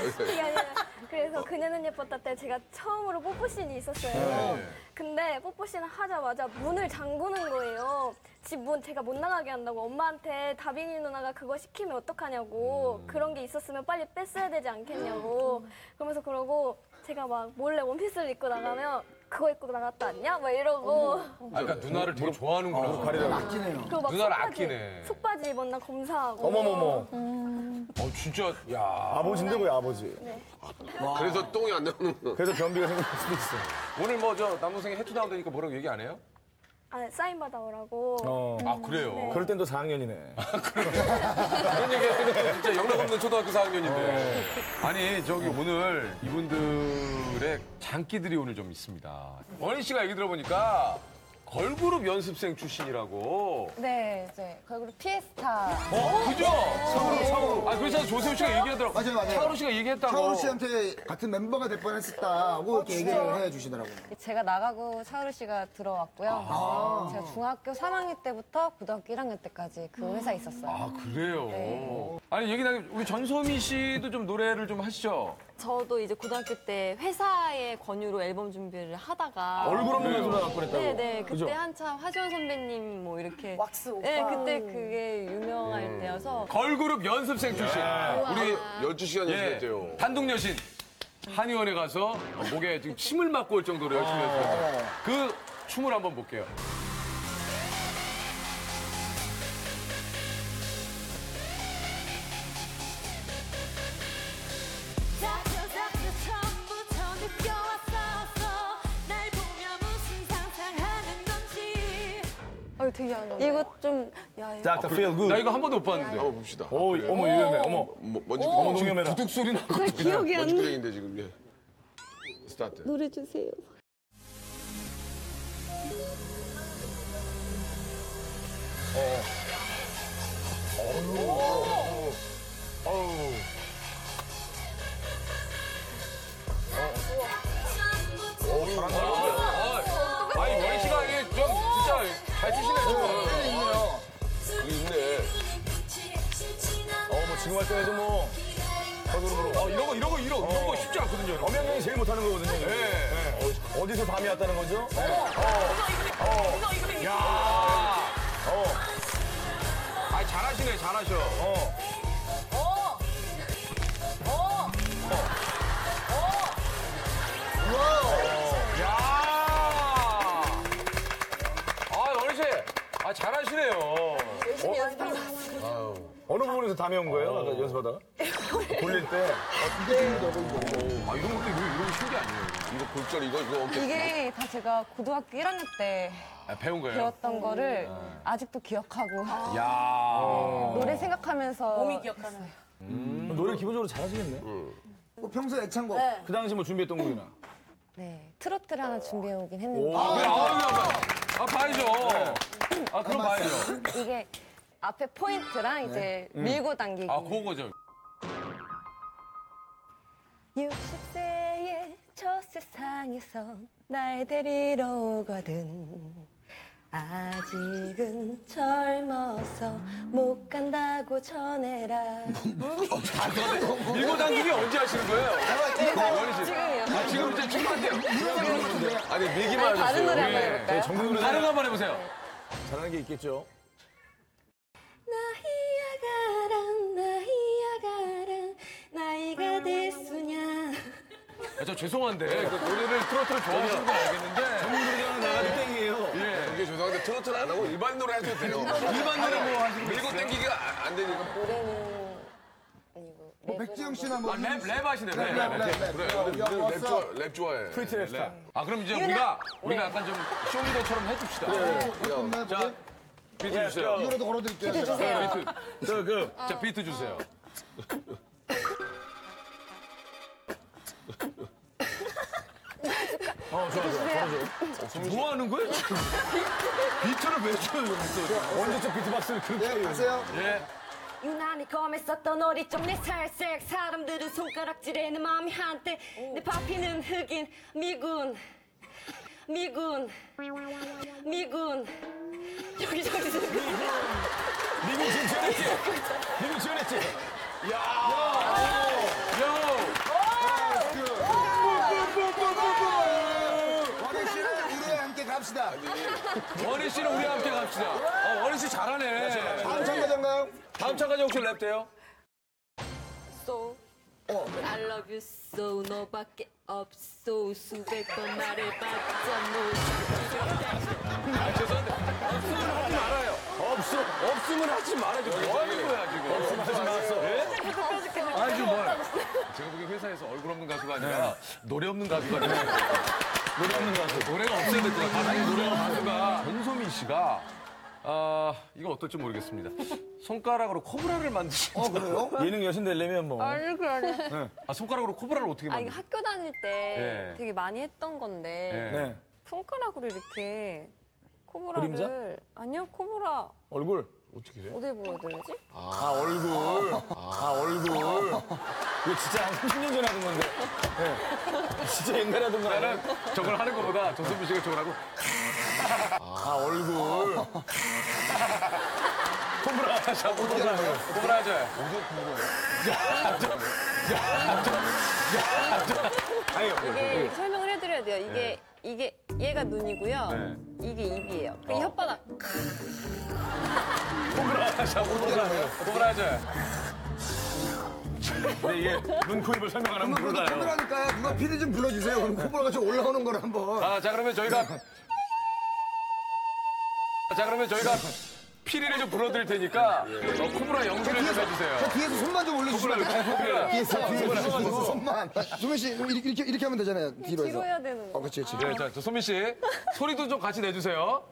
그래서 그녀는 예뻤다 때 제가 처음으로 뽀뽀씬이 있었어요. 근데 뽀뽀씬 하자마자 문을 잠그는 거예요. 집 문 제가 못 나가게 한다고. 엄마한테 다빈이 누나가 그거 시키면 어떡하냐고. 그런 게 있었으면 빨리 뺐어야 되지 않겠냐고. 그러면서 그러고 제가 막 몰래 원피스를 입고 나가면 그거 입고 나갔다 왔냐? 막 이러고. 그러니까 누나를 되게 좋아하는구나. 가리라고. 아끼네요. 누나를 아끼네. 속바지 입었나 검사하고. 어머머머. 진짜. 야. 아버지인데 왜 아버지? 네. 그래서 똥이 안 나오는 거. 그래서 변비가 생길 수도 있어. 오늘 뭐 저 남동생이 해투 나온다니까 뭐라고 얘기 안 해요? 아, 사인 받아오라고. 아, 그래요? 네. 그럴 땐 또 4학년이네. 아, 그래요? 그런 얘기 했으니까 진짜 영락 없는 초등학교 4학년인데. 아니, 저기 오늘 이분들의 장기들이 오늘 좀 있습니다. 원희 씨가 얘기 들어보니까 걸그룹 연습생 출신이라고. 네, 이제 걸그룹 피에스타. 그죠? 차오루. 아, 그래서 조세호 씨가 얘기하더라고. 맞아요. 차오루 씨가 얘기했다고. 차오루 씨한테 같은 멤버가 될 뻔했었다고 이렇게 얘기를 해주시더라고요. 제가 나가고 차오루 씨가 들어왔고요. 제가 중학교 3학년 때부터 고등학교 1학년 때까지 그 회사에 있었어요. 아, 그래요? 네. 아니, 얘기 나게 우리 전소민 씨도 좀 노래를 좀 하시죠? 저도 이제 고등학교 때 회사의 권유로 앨범 준비를 하다가 얼굴 없는 연습을 갖고 그랬다고. 네네. 그때 그죠? 한참 하지원 선배님 뭐 이렇게 왁스 오빠. 네, 그때 그게 유명할 때여서. 걸그룹 연습생 출신. 우리 12시간 연습했대요. 단독 여신. 한의원에 가서 목에 지금 침을 맞고 올 정도로 열심히 했어요. 그 춤을 한번 볼게요. 이거 좀... 자, feel good. 나 이거 한 번도 못 봤는데. 한번 봅시다. 오, 그래. 어머, 위험해. 어머, 먼지 위험해라. 구독 소리 나고. 그래, 기억이 안 나. 먼지구덩인데 지금. 예. 스타트. 노래 주세요. 지금 할 때에도 뭐 거두름으로. 이런 거 쉽지 않거든요. 엄연히 제일 못하는 거거든요. 네. 네. 어디서 감이 왔다는 거죠? 네. 이거. 야. 아 잘하시네, 잘하셔. 잘하시네요. 열심히 연습한 것 같습니다. 어느 부분에서 담이 온 거예요? 아까 연습하다가? 돌릴 때. 이런 것도 이런 신기 아니에요? 이거 골절, 이거 어깨. 이게 다 제가 고등학교 1학년 때 배운 거예요? 배웠던 거를 아직도 기억하고. 네, 노래 생각하면서. 몸이 기억하네요. 노래 기본적으로 잘하시겠네. 뭐 평소 애창곡. 네. 그 당시 뭐 준비했던 곡이나. 네, 트로트를 하나 준비해 오긴 했는데. 봐야죠. 네. 그럼 봐야죠. 이게 앞에 포인트랑 이제 밀고 당기기. 그거죠. 60세의 저 세상에서 날 데리러 오거든. 아직은 젊어서 못 간다고 전해라. 밀고 당기기 언제 하시는 거예요? 지금이요. 지금 이제 춤만 돼요. 아니, 밀기만 하셨어요. 다른 노래 한번 해볼까요? 다른 거 한번 해보세요. 잘하는 게 있겠죠. 나이아가라 나이가 됐으냐. 저 죄송한데 노래를 트로트를 좋아하시는 건 알겠는데 전문가는 나가도 땡이에요. 예, 이게 죄송한데 트로트를 안 하고 일반 노래 하셔도 돼요. 일반 노래 뭐 하시는 밀고 땡기기가 안 되니까. 노래는 아니고. 백지영 씨나 뭐 랩 하시네. 랩 좋아해. 피에스타. 그럼 이제 우리가 약간 좀 쇼미더처럼 해줍시다. 그래. 자, 비트 주세요. 이거라도 걸어드릴게요. 비트 주세요. 자, 비트 주세요. 좋아. 뭐 하는 거예요? 비트를 왜 줘요? 언제쯤 비트박스를 그렇게 해요? 하세요. 예. 유난히 검했었던 어릴 적 내 살색. 사람들은 손가락질해. 내 마음이 한때. 내 바피는 흑인. 미군. 여기저기서. 미군 지금 지원했지? 미군 지원했지? 야! 갑시다. 원희 씨는 우리와 함께 갑시다. 원희 씨 잘하네. 다음 참가자인가요? 다음 참가자 혹시 랩 돼요? I love you so 너밖에 없어. 수백 번 말해봤자 뭐. 죄송한데 없으면 하지 말아요. 없으면 하지 말아야죠. 뭐 하는 거야 지금. 없으면 하지 말았어. 예? 아니 지금 뭐야. 제가 보기엔 회사에서 얼굴 없는 가수가 아니라 노래 없는 가수가 아니라. 노래 없는 가수. 노래가 없어야 될 것 같아요. 노래가 가수가. 전소민 씨가, 이건 어떨지 모르겠습니다. 손가락으로 코브라를 만드시죠. 그래요? 예능 여신 되려면 뭐. 그래. 손가락으로 코브라를 어떻게 만드세요? 학교 다닐 때 되게 많이 했던 건데. 네. 손가락으로 이렇게 코브라를. 그림자? 아니요, 코브라. 얼굴? 어떻게 돼? 어디 보여드려야지? 얼굴. 얼굴. 이거 진짜 한 30년 전에 하던 건데. 네. 진짜 옛날에 하던 거야. 나는 저걸 하는 것보다 조수빈 씨가 저걸 하고. 얼굴. 코브라 하자. 코브라 하자. 이게 설명을 해드려야 돼요. 이게 얘가 눈이고요. 네. 이게 입이에요. 그 혓바닥. 코브라자. 근데 이게 눈, 코, 입을 설명하는 건 몰라요. 코브라니까 누가 피디 좀 불러주세요. 그럼 코브라가 좀 올라오는 걸 한번. 자 그러면 저희가 피디를 좀 불러드릴 테니까 코브라 연주를 좀 해주세요. 저 뒤에서 손만 좀 올려주시면 돼요. 뒤에서 손만. 소민 씨 이렇게 하면 되잖아요. 뒤로 해야 되는 거. 그렇지. 네, 자 소민 씨 소리도 좀 같이 내주세요.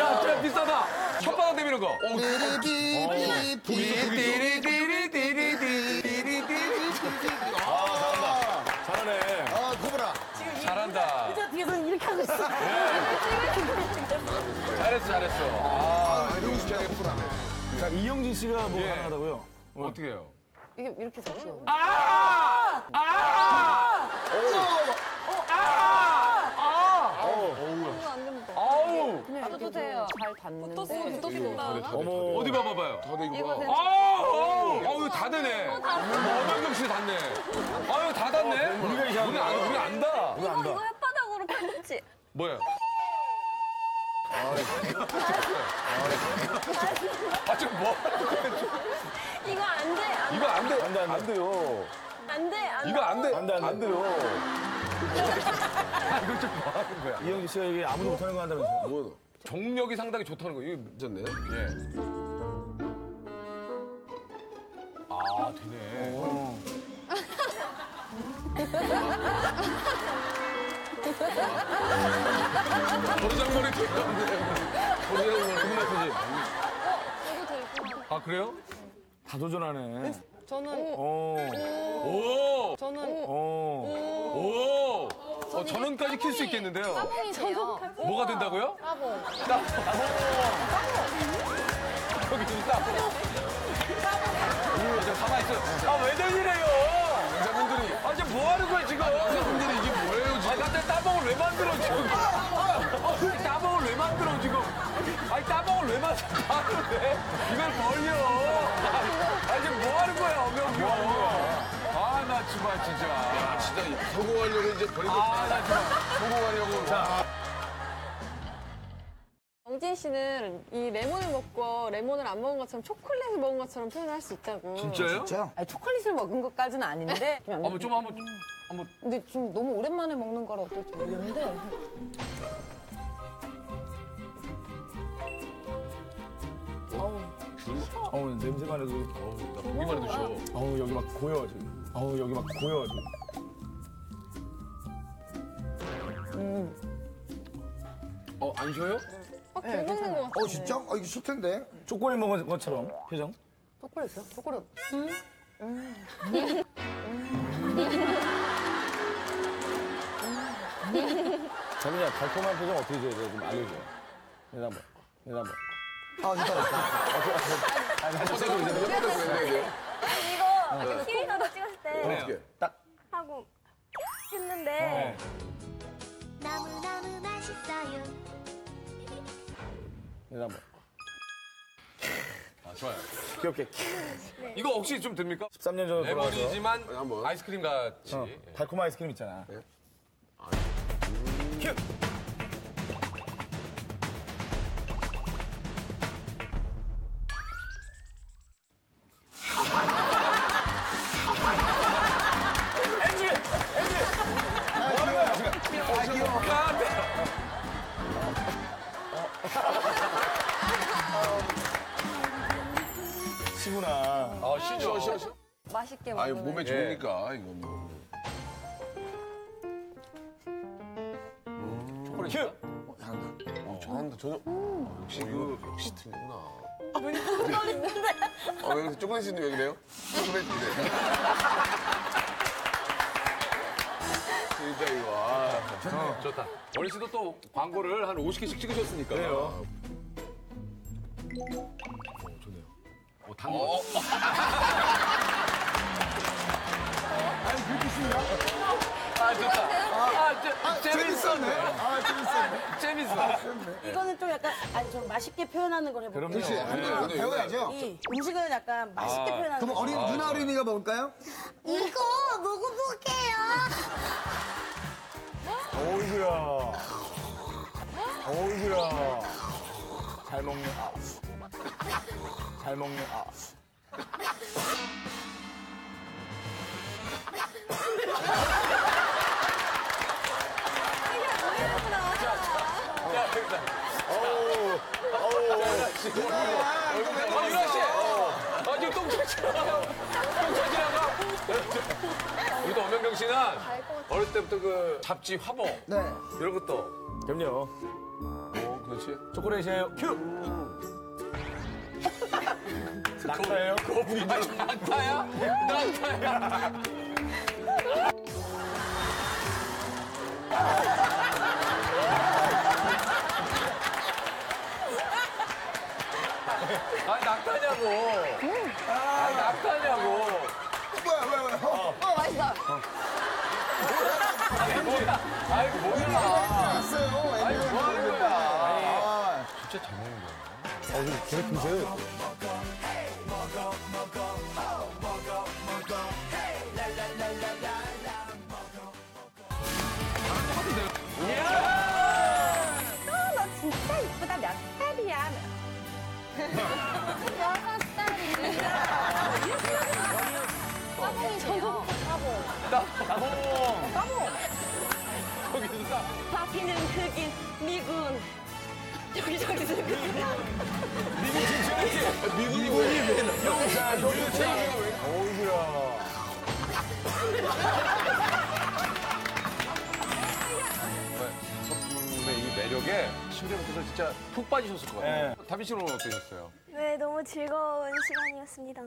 야, 비싸다. 혓바닥 내미는 거. 잘하네. 코브라. 잘한다. 그저 뒤에서는 이렇게 하고 있어. 잘했어. 이영진 씨가 뭐 가능하다고요? 어떻게 해요? 이렇게 잡고. 아! 아! 아! 아우 돼요. 잘 닿는데. 붙었습니다. 어디 봐봐봐요. 더 돼 이거. 아우 다 되네. 어명경 씨 닿네. 아유 다 닿네. 우리가 이상해. 우리 안다. 이거 혓바닥으로 팔렸지. 뭐야? 아 지금 뭐? 이거 안 돼. 이거 안 돼. 안 돼요. 안 돼. 이거 안 돼. 안 돼요. 이거 좀 뭐 하는 거야? 이영진 씨가 이게 아무도 못하는 거 한다면서. 뭐 정력이 상당히 좋다는 거. 이거 미쳤네. 예. 아, 되네. 도장머리 됐던데. 도장머리 정말 크지? 저도 될까요? 아, 그래요? 다 도전하네. 저는 전원까지 킬 수 있겠는데요. 따봉이 뭐가 된다고요? 따봉. 여기 지금 따봉. 따봉. 가만히 있어. 아, 왜 저리래요? 여자분들이. 아, 지금 뭐 하는 거야, 지금? 여자분들이 이게 뭐예요, 지금? 아, 갑자기 따봉을 왜 만들어, 지금? 따봉을 왜 만들어, 지금? 아니, 따봉을 왜 만들어? 이걸 벌려. 아, 지금 뭐 하는 거야, 어명이. 아, 나 정말 진짜. 야, 진짜 성공하려고 이제 버리고. 아, 나 진짜 성공하려고. 자. 영진 씨는 이 레몬을 먹고 레몬을 안 먹은 것처럼 초콜릿을 먹은 것처럼 표현할 수 있다고. 진짜요? 진짜? 아니, 초콜릿을 먹은 것까지는 아닌데. 한번. 근데 좀 너무 오랜만에 먹는 거라 어떨지 모르겠는데. 어우, 냄새만 해도. 어우, 나 보기만 해도 싫어. 어우, 여기 막 고여, 지금. 안 쉬어요? 아, 네, 괜찮은 것 같아. 진짜? 아, 이게 쉴 텐데. 초콜릿 먹은 것처럼, 표정. 초콜릿이요? 초콜릿. 정민아, 달콤한 표정 어떻게 줘야 돼? 좀 알려줘요. 얘들 한번. 아, 괜찮아. 이거 키위가도 찍었을 때 어떻게 딱 하고 했는데 너무너무 맛있어요. 얘들 한번. 아, 좋아요. 귀엽게. 네. 이거 혹시 좀 됩니까? 13년 전으로 돌아와서 레몬이지만 아이스크림 같이 달콤한 아이스크림 있잖아. 네. 큐! 맛있게 먹는. 아유, 몸에 좋으니까 이건 뭐. 초콜릿. 큐. 잘한다. 잘한다. 역시 역시 틀리구나. 눈이 펑펑했는데. 여기서 초콜릿인데 왜 그래요? 초콜릿인데. 진짜 이거. 좋다. 원희 씨도 또 광고를 한 50개씩 찍으셨으니까. 그래요. 좋네요. 단 거. 아니, 그렇게 쓰냐? 아, 좋다. 재밌었네. 재밌었네. 이거는 좀 약간, 좀 맛있게 표현하는 걸 해볼게요. 그렇지. 한번 배워야죠. 음식은 약간 맛있게 표현하는 걸. 그럼 누나 어린이가 먹을까요? 이거 먹어볼게요. 어이구야. 잘 먹네. 유나 씨, 지금 똥차지나가. 우리도 엄영경 씨는 어릴 때부터 그 잡지 화보, 네, 이런 것도. 그럼요. 그렇지. 초콜릿이에요. 큐. 낙타예요? 거북이. 낙타야. 아니, 낙타냐고. 계속 드세요. 너 진짜 이쁘다. 몇 살이야? 6살이네. 따봉! 거기서 파피는 흑인, 미군. 여기저기 흑인. 미군 진출했지? 미군이 왜 나? 영사, 도대체. 어이구야. 석준의 이 매력에 침대부터 진짜 푹 빠지셨을 것 같아요. 다빈 씨는 어떠셨어요? 네, 너무 즐거운 시간이었습니다.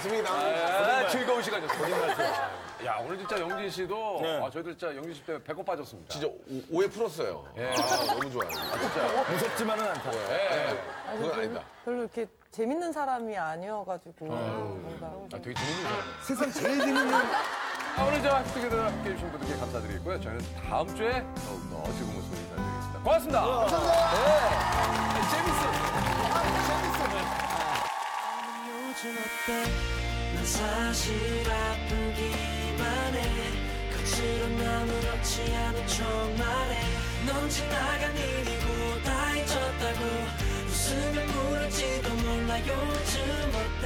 수빈이 나오는 즐거운 시간이었어요. 야, 오늘 진짜 영진 씨도 네. 아, 저희들 진짜 영진 씨 때문에 배꼽 빠졌습니다. 진짜 오해 풀었어요. 예. 아, 너무 좋아요. 아, 진짜. 무섭지만은 않다. 예. 그건 아니다. 별로 이렇게 재밌는 사람이 아니어가지고. 뭔가. 아, 되게 재밌는 사람. 세상 제일 재밌는. 아, 오늘 저 해피투게더 함께해주신 분들께 감사드리고요. 저희는 다음 주에 더욱더 즐거운 모습으로 인사드리겠습니다. 고맙습니다. 감사합니다. 네. 난 사실 아프기만 해. 거칠은 아무렇지 않은 척만해. 넌 지나간 일이고 다 잊었다고 웃으면 부를지도 몰라. 요즘 어때?